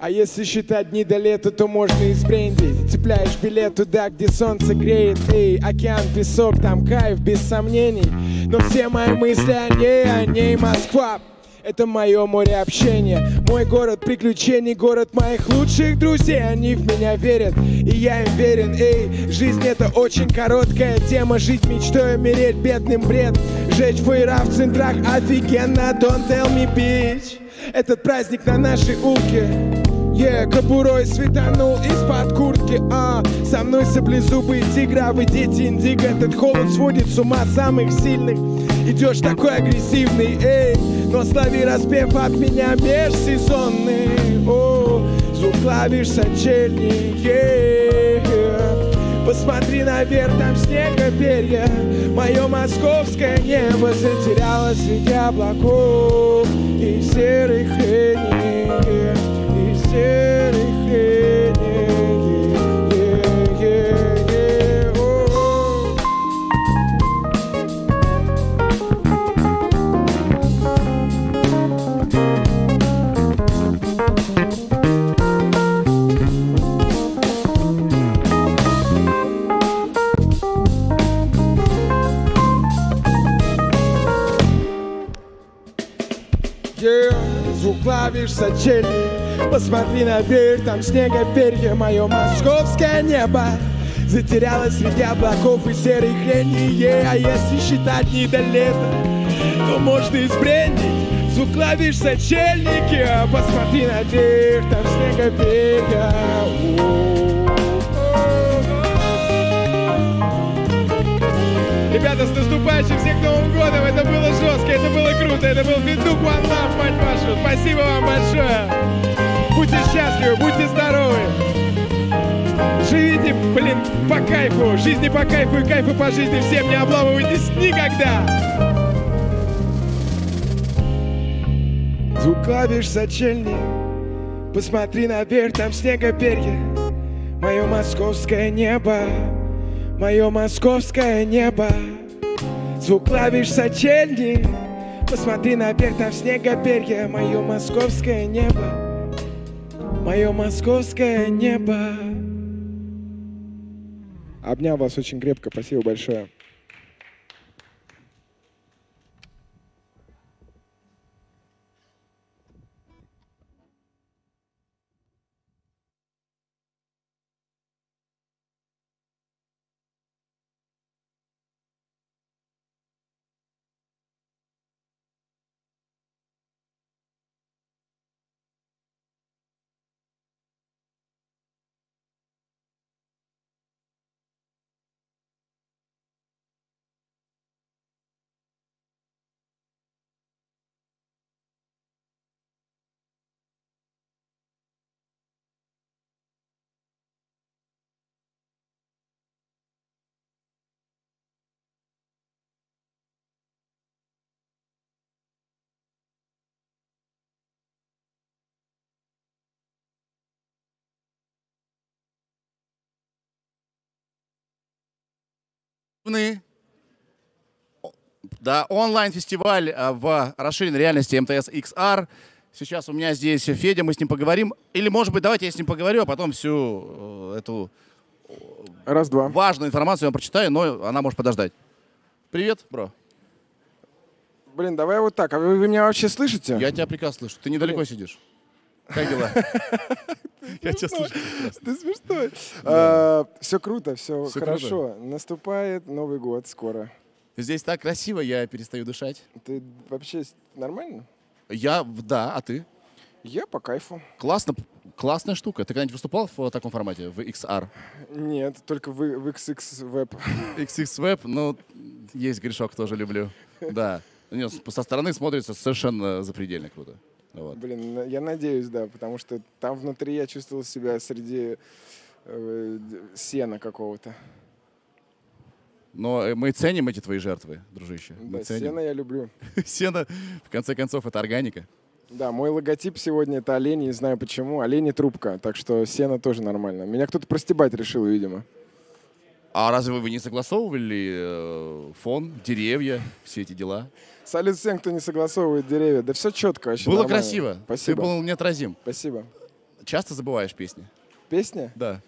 А если считать дни до лета, то можно и с бренди. Цепляешь билет туда, где солнце греет. Эй, океан, песок, там кайф, без сомнений. Но все мои мысли о ней, о ней Москва. Это мое море общения, мой город приключений, город моих лучших друзей. Они в меня верят, и я им верен. Эй, жизнь это очень короткая тема. Жить мечтой, умереть бедным бред. Жечь фейра в центрах офигенно. Don't tell me, bitch. Этот праздник на нашей улке. Yeah, кобурой светанул из-под куртки, а со мной саблезубые тигровы, дети индиго. Этот холод сводит с ума самых сильных. Идешь такой агрессивный, эй, но слови распев от меня межсезонный. О, звук клавиш сочельник, yeah. Посмотри наверх, там снегоперья. Мое московское небо затерялось среди облаков и серых хреней. Yeah. Звук клавиш сочельник. Посмотри наверх, там снегоперье. Мое московское небо затерялось среди облаков и серой хрени. Yeah. А если считать не до лета, то можно и сбрендить. Звук клавиш сочельники. Посмотри наверх, там снегоперье. Ребята, с наступающим всех Новым годом! Это было жестко, это было круто, это был Федук One Love, мать вашу! Спасибо вам большое! Будьте счастливы, будьте здоровы. Живите, блин, по кайфу. Жизни по кайфу и кайфу по жизни. Всем не обламывайтесь никогда. Звук клавиш сочельник. Посмотри наверх, там снегоперье. Мое московское небо, мое московское небо. Звук клавиш сочельник. Посмотри наверх, там снегоперья. Мое московское небо, мое московское небо. Обнял вас очень крепко, спасибо большое. Да, онлайн-фестиваль в расширенной реальности эм тэ эс икс ар. Сейчас у меня здесь Федя, мы с ним поговорим. Или, может быть, давайте я с ним поговорю, а потом всю эту Раз, два. важную информацию я вам прочитаю, но она может подождать. Привет, бро. Блин, давай вот так. А вы, вы меня вообще слышите? Я тебя прекрасно слышу. Ты недалеко Блин. сидишь. Как дела? Я тебя слышу. Ты смешной. Все круто, все хорошо. Наступает Новый год скоро. Здесь так красиво, я перестаю дышать. Ты вообще нормально? Я, да, а ты? Я по кайфу. Классно, классная штука. Ты когда-нибудь выступал в таком формате, в икс ар? Нет, только в икс икс веб. икс икс веб, ну, есть грешок, тоже люблю. Да. Со стороны смотрится совершенно запредельно круто. Вот. Блин, я надеюсь, да, потому что там внутри я чувствовал себя среди э, сена какого-то. Но мы ценим эти твои жертвы, дружище. Да, сено я люблю. Сено, в конце концов, это органика. Да, мой логотип сегодня — это олень, не знаю почему. Олень и трубка, так что сено тоже нормально. Меня кто-то простебать решил, видимо. А разве вы не согласовывали э, фон, деревья, все эти дела? Салют всем, кто не согласовывает деревья. Да все четко вообще. Было нормально. Красиво. Спасибо. Ты был неотразим. Спасибо. Часто забываешь песни? Песни? Да.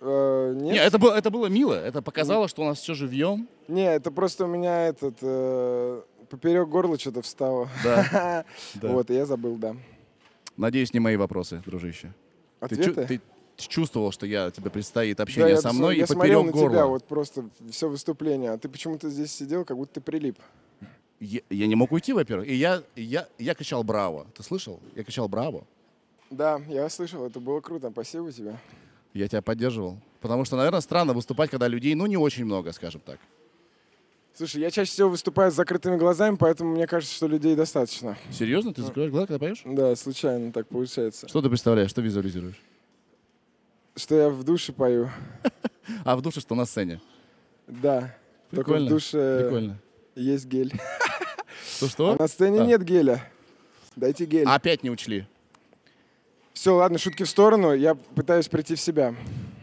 Э, нет. Не, это, было, это было мило. Это показало, нет. что у нас все живьем. Не, это просто у меня этот э, поперек горла что-то встало. Да. Вот, я забыл, да. Надеюсь, не мои вопросы, дружище. Ответы? Чувствовал, что я, тебе предстоит общение да, со мной, я, и поперек горла. Тебя, вот просто все выступление, а ты почему-то здесь сидел, как будто ты прилип. Я, я не мог уйти, во-первых, и я, я, я кричал «Браво!». Ты слышал? Я кричал «Браво!». Да, я слышал, это было круто, спасибо тебе. Я тебя поддерживал, потому что, наверное, странно выступать, когда людей, ну, не очень много, скажем так. Слушай, я чаще всего выступаю с закрытыми глазами, поэтому мне кажется, что людей достаточно. Серьезно? Ты закрываешь глаза, когда поешь? Да, случайно так получается. Что ты представляешь, что визуализируешь? Что я в душе пою. А в душе что, на сцене? Да. Прикольно. Только в душе Прикольно. есть гель. То что? А на сцене да. нет геля. Дайте гель. Опять не учли. Все, ладно, шутки в сторону. Я пытаюсь прийти в себя.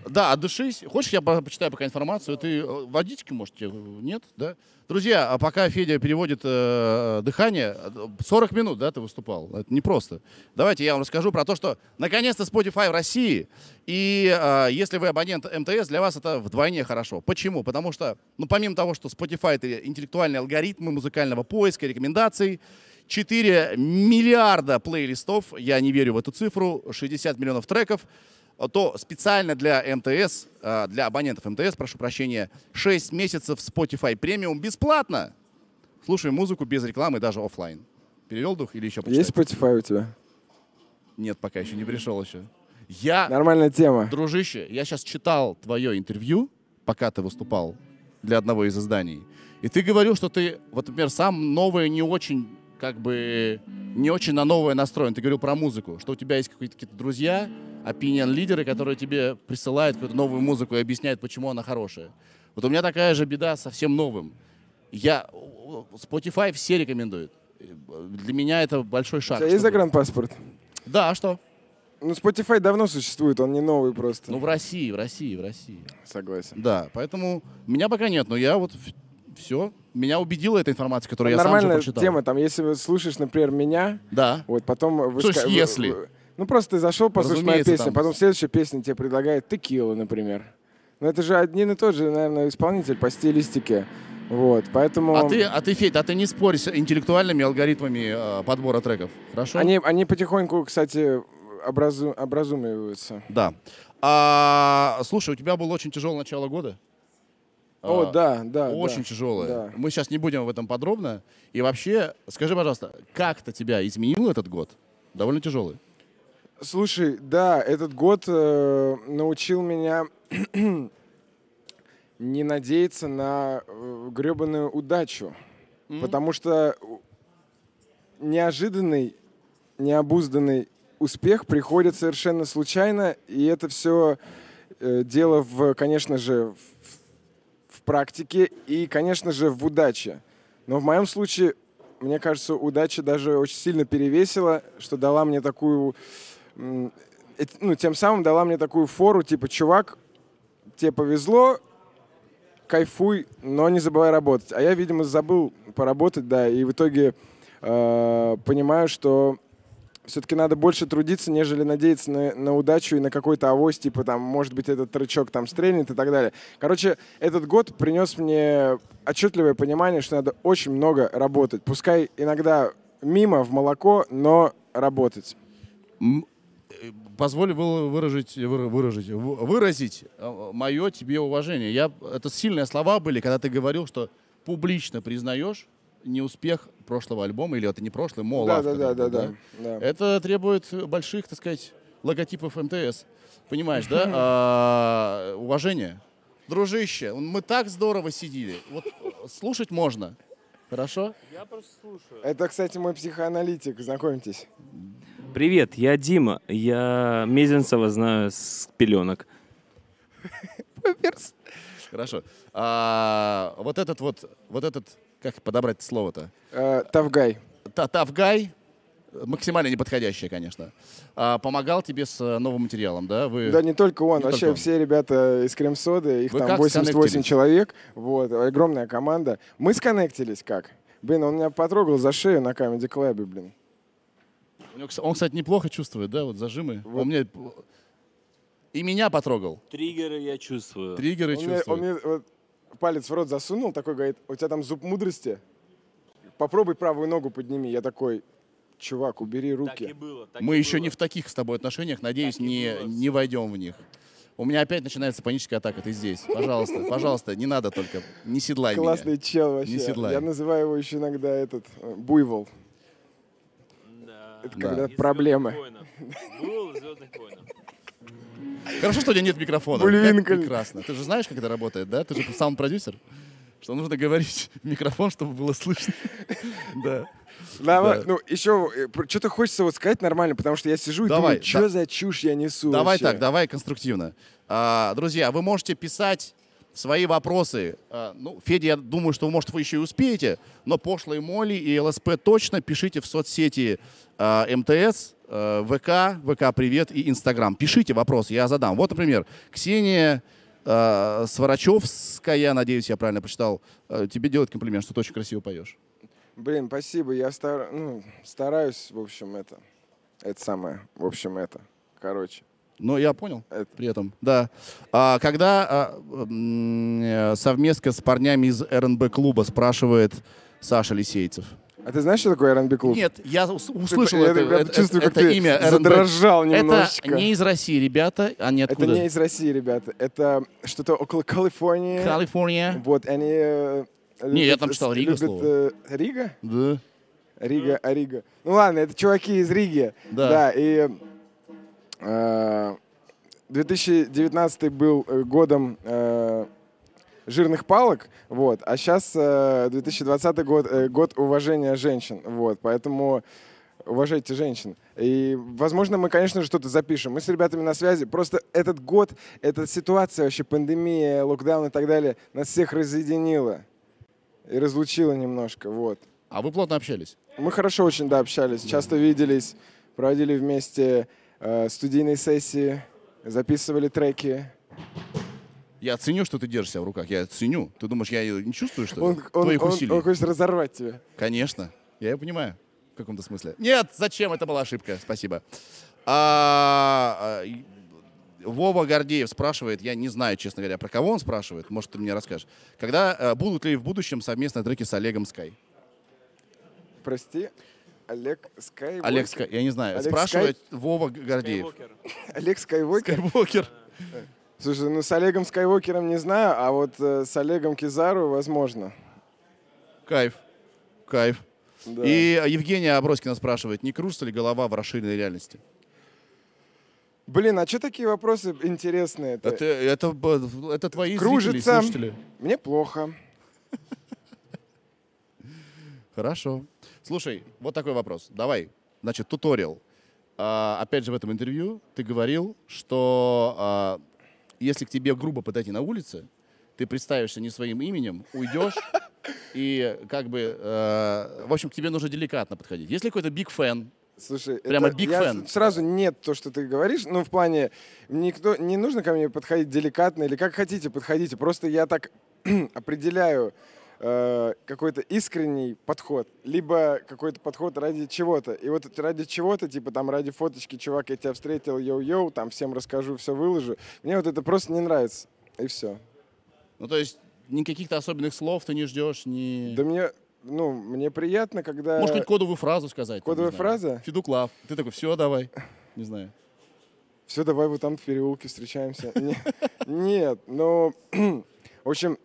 Да, отдышись. Хочешь, я почитаю пока информацию? Ты водички, может, нет? Да? Друзья, а пока Федя переводит э, дыхание, сорок минут, да, ты выступал? Это непросто. Давайте я вам расскажу про то, что наконец-то Spotify в России. И э, если вы абонент эм тэ эс, для вас это вдвойне хорошо. Почему? Потому что, ну, помимо того, что Spotify — это интеллектуальные алгоритмы музыкального поиска, рекомендаций, четыре миллиарда плейлистов, я не верю в эту цифру, шестьдесят миллионов треков, то специально для эм тэ эс, для абонентов эм тэ эс, прошу прощения, шесть месяцев Spotify премиум бесплатно. Слушай музыку без рекламы, даже офлайн. Перевел дух или еще почитать? Есть Spotify у тебя? Нет, пока еще не пришел еще. Я, Нормальная тема. Дружище, я сейчас читал твое интервью, пока ты выступал для одного из изданий. И ты говорил, что ты, вот, например, сам новое не очень, как бы, не очень на новое настроен. Ты говорил про музыку, что у тебя есть какие-то друзья, опинион-лидеры, которые тебе присылают какую-то новую музыку и объясняют, почему она хорошая. Вот у меня такая же беда со всем новым. Я... Spotify все рекомендуют. Для меня это большой шаг. У тебя есть загранпаспорт? Да, а что? Ну, Spotify давно существует, он не новый просто. Ну, в России, в России, в России. Согласен. Да, поэтому меня пока нет, но я вот все. Меня убедила эта информация, которую ну, я сам же прочитал. Нормальная тема, там, если слушаешь, например, меня, да. Вот потом... Вы... Слушай, если... Ну, просто ты зашел, послушал мою песню, там... потом следующая песня тебе предлагает текилу, например. Но это же один и тот же, наверное, исполнитель по стилистике. Вот, поэтому... А ты, а ты, Федь, а ты не спорь с интеллектуальными алгоритмами э, подбора треков, хорошо? Они, они потихоньку, кстати, образу, образумеваются. Да. А, слушай, у тебя было очень тяжелое начало года. О, а, да, да. Очень да, тяжелое. Да. Мы сейчас не будем об этом подробно. И вообще, скажи, пожалуйста, как-то тебя изменил этот год? Довольно тяжелый. Слушай, да, этот год э, научил меня... не надеяться на гребаную удачу, mm-hmm. потому что неожиданный, необузданный успех приходит совершенно случайно, и это все э, дело, в, конечно же, в, в практике и, конечно же, в удаче. Но в моем случае, мне кажется, удача даже очень сильно перевесила, что дала мне такую, э, ну, тем самым дала мне такую фору, типа, чувак, тебе повезло, кайфуй, но не забывай работать. А я, видимо, забыл поработать, да, и в итоге э, понимаю, что все-таки надо больше трудиться, нежели надеяться на, на удачу и на какой-то авось, типа там, может быть, этот трючок там стрельнет и так далее. Короче, этот год принес мне отчетливое понимание, что надо очень много работать. Пускай иногда мимо, в молоко, но работать. Позволь выразить, выразить, выразить мое тебе уважение. Я, это сильные слова были, когда ты говорил, что публично признаешь неуспех прошлого альбома, или это не прошлый, мол, да, автор, да, да, да, да, да. Это требует больших, так сказать, логотипов МТС. Понимаешь, да? А, уважение. Дружище, мы так здорово сидели. Вот слушать можно. Хорошо? Я просто слушаю. Это, кстати, мой психоаналитик, знакомьтесь. Привет, я Дима. Я Мезенцева знаю с пеленок. Хорошо. А, вот этот вот, вот этот, как подобрать слово-то? Тавгай. Тавгай, максимально неподходящее, конечно. А, помогал тебе с новым материалом, да? Вы... Да, не только он, не вообще только он. Все ребята из Крем-Соды, их Вы там восемьдесят восемь человек, вот, огромная команда. Мы сконнектились как? Блин, он меня потрогал за шею на Comedy Club, блин. Он, кстати, неплохо чувствует, да, вот зажимы. Вот. Он мне... И меня потрогал. Триггеры я чувствую. Триггеры он чувствую. Мне, он мне вот палец в рот засунул, такой говорит, у тебя там зуб мудрости? Попробуй правую ногу подними. Я такой, чувак, убери руки. Так и было, так Мы и еще было. не в таких с тобой отношениях, надеюсь, не, не войдем в них. У меня опять начинается паническая атака, ты здесь. Пожалуйста, пожалуйста, не надо только, не седлай меня. Классный чел вообще. Не седлай. Я называю его еще иногда этот, буйвол. Это да. Когда проблемы. Хорошо, что у тебя нет микрофона. Бульвинка. Прекрасно. Ты же знаешь, как это работает, да? Ты же сам продюсер. Что нужно говорить в микрофон, чтобы было слышно. Да. Давай, да. Ну, еще что-то хочется вот сказать нормально, потому что я сижу и давай, думаю, что да. за чушь я несу. Давай вообще. так, давай конструктивно. А, друзья, вы можете писать свои вопросы. А, ну, Федя, я думаю, что, может, вы еще и успеете, но Пошлой Молли и ЛСП точно пишите в соцсети а, МТС, а, ВК, ВК Привет и Инстаграм. Пишите вопросы, я задам. Вот, например, Ксения а, Сворочевская, надеюсь, я правильно прочитал, а, тебе делает комплимент, что ты очень красиво поешь. Блин, спасибо, я стар... ну, стараюсь, в общем, это, это самое, в общем, это, короче. Но я понял это. При этом, да. А, когда а, совместка с парнями из эр эн бэ Клуба спрашивает Саша Лисейцев. А ты знаешь, что такое эр эн бэ Клуб? Нет, я услышал ты, это, я это, чувствую, это, как это ты имя. Задрожал немножечко. Это не из России, ребята. Они откуда? Это не из России, ребята. Это что-то около Калифорнии. Калифорния. Вот, они... Э, любят, не, я там читал Рига любят, слово. Э, Рига? Да. Рига, а Рига. Ну ладно, это чуваки из Риги. Да. Да, и... две тысячи девятнадцатый был годом э, жирных палок, вот, а сейчас э, две тысячи двадцатый год, э, год уважения женщин, вот, поэтому уважайте женщин. И, возможно, мы, конечно же, что-то запишем. Мы с ребятами на связи. Просто этот год, эта ситуация вообще, пандемия, локдаун и так далее, нас всех разъединила и разлучила немножко, вот. А вы плотно общались? Мы хорошо очень, да, общались, часто виделись, проводили вместе... студийные сессии, записывали треки. Я ценю, что ты держишь себя в руках. Я ценю. Ты думаешь, я ее не чувствую, что он, ли? Он, твоих он, усилий? Он хочет разорвать тебя. Конечно. Я ее понимаю в каком-то смысле. Нет, зачем? Это была ошибка. Спасибо. А, Вова Гордеев спрашивает, я не знаю, честно говоря, про кого он спрашивает. Может, ты мне расскажешь. Когда а, будут ли в будущем совместные треки с Олегом Скай? Прости? Олег Скайвокер. Олег Скай, я не знаю. Олег спрашивает Скай... Вова Гордеев. Скайвокер. Олег Скайвокер? Скайвокер. Слушай, ну с Олегом Скайвокером не знаю, а вот э, с Олегом Кизару возможно. Кайф. Кайф. Да. И Евгения Аброскина спрашивает, не кружится ли голова в расширенной реальности? Блин, а что такие вопросы интересные? Это, это, это твои зрители, слушатели. Мне плохо. Хорошо. Слушай, вот такой вопрос. Давай, значит, туториал. А, опять же, в этом интервью ты говорил, что... А, если к тебе грубо подойти на улице, ты представишься не своим именем, уйдешь, и как бы, э, в общем, к тебе нужно деликатно подходить. Если какой-то big fan, слушай, прямо big fan. Сразу нет то, что ты говоришь, но в плане, никто, не нужно ко мне подходить деликатно или как хотите, подходите. Просто я так определяю э, какой-то искренний подход, либо какой-то подход ради чего-то. И вот ради чего-то, типа там ради фоточки, чувак, я тебя встретил, йоу-йоу, там всем расскажу, все выложу. Мне вот это просто не нравится. И все. Ну то есть никаких-то особенных слов ты не ждешь, ни... Да мне, ну, мне приятно, когда... Может, хоть кодовую фразу сказать. Кодовая фраза? Федук лав. Ты такой, все, давай. Не знаю. Все, давай, вот там в переулке встречаемся. Нет, ну... В общем...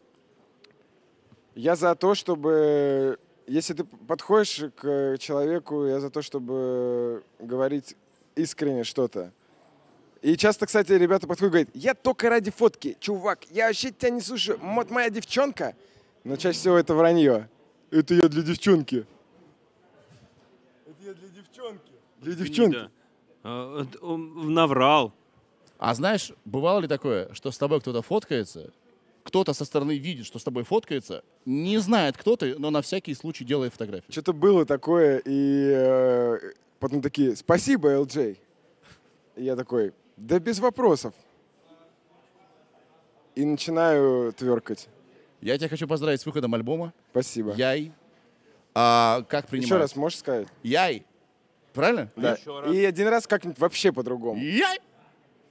Я за то, чтобы, если ты подходишь к человеку, я за то, чтобы говорить искренне что-то. И часто, кстати, ребята подходят и говорят, я только ради фотки, чувак, я вообще тебя не слушаю, вот моя девчонка. Но чаще всего это вранье. Это я для девчонки. Это я для девчонки. Для девчонки. Да. Он наврал. А знаешь, бывало ли такое, что с тобой кто-то фоткается, кто-то со стороны видит, что с тобой фоткается, не знает, кто ты, но на всякий случай делает фотографию. Что-то было такое, и э, потом такие, спасибо, Элджей. И я такой, да без вопросов. И начинаю тверкать. Я тебя хочу поздравить с выходом альбома. Спасибо. Яй. А, как принимаешь? Еще раз можешь сказать? Яй. Правильно? Да. И один раз как-нибудь вообще по-другому. Яй.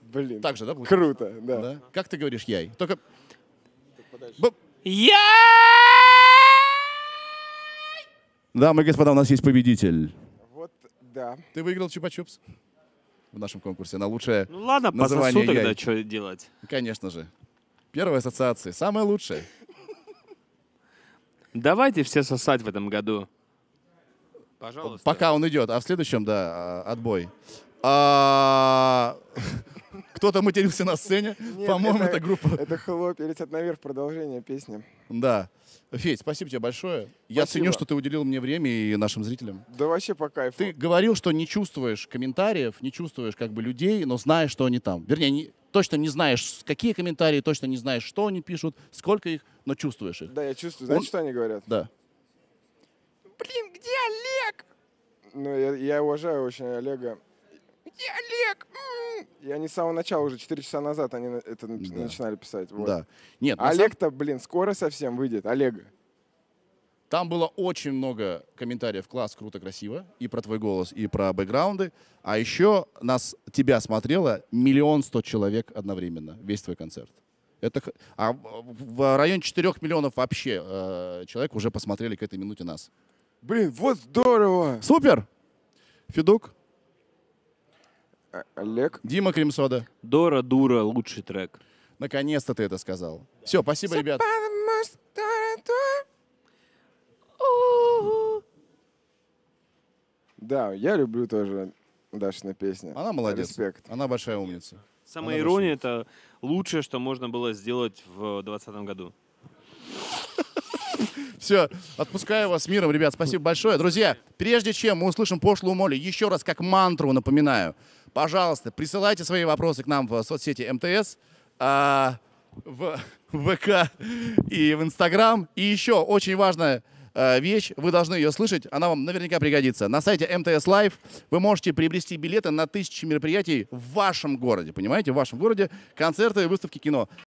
Блин. Так же, да? Получилось? Круто, да. да. Как ты говоришь яй? Только... Я! Дамы и господа, у нас есть победитель. Вот, да. Ты выиграл чупа-чупс в нашем конкурсе на лучшее название. Ну ладно, по сосу тогда что делать? Конечно же. Первая ассоциация, самая лучшая. Давайте все сосать в этом году. Пожалуйста. Пока он идет, а в следующем, да, отбой. Кто-то матерился на сцене. По-моему, это группа... Это хлопья летят наверх, продолжение песни. Да. Федь, спасибо тебе большое. Спасибо. Я ценю, что ты уделил мне время и нашим зрителям. Да вообще по кайфу. Ты говорил, что не чувствуешь комментариев, не чувствуешь как бы людей, но знаешь, что они там. Вернее, не, точно не знаешь, какие комментарии, точно не знаешь, что они пишут, сколько их, но чувствуешь их. Да, я чувствую. Знаешь, Он... что они говорят? Да. Блин, где Олег? Ну, я, я уважаю очень Олега. Где Олег? И они с самого начала, уже четыре часа назад, они это да. начинали писать. Вот. Да. Нет, Олег-то, блин, скоро совсем выйдет. Олега. Там было очень много комментариев. Класс, круто, красиво. И про твой голос, и про бэкграунды. А еще нас, тебя смотрело миллион сто человек одновременно. Весь твой концерт. Это, а в районе четырёх миллионов вообще э, человек уже посмотрели к этой минуте нас. Блин, вот здорово! Супер! Федук. Олег. Дима Крем-Сода. Дора, дура, лучший трек. Наконец-то ты это сказал. Да. Все, спасибо, ребят. Да, я люблю тоже Дашину песню. Она молодец. Респект. Она большая умница. Самая Она ирония — это лучшее, что можно было сделать в двадцатом году. Все, отпускаю вас с миром, ребят. Спасибо большое. Друзья, прежде чем мы услышим пошлую Молли, еще раз как мантру напоминаю. Пожалуйста, присылайте свои вопросы к нам в соцсети МТС, в ВК и в Инстаграм. И еще очень важно, э, вещь, вы должны ее слышать, она вам наверняка пригодится. На сайте эм тэ эс Live вы можете приобрести билеты на тысячи мероприятий в вашем городе, понимаете, в вашем городе, концерты, выставки, кино.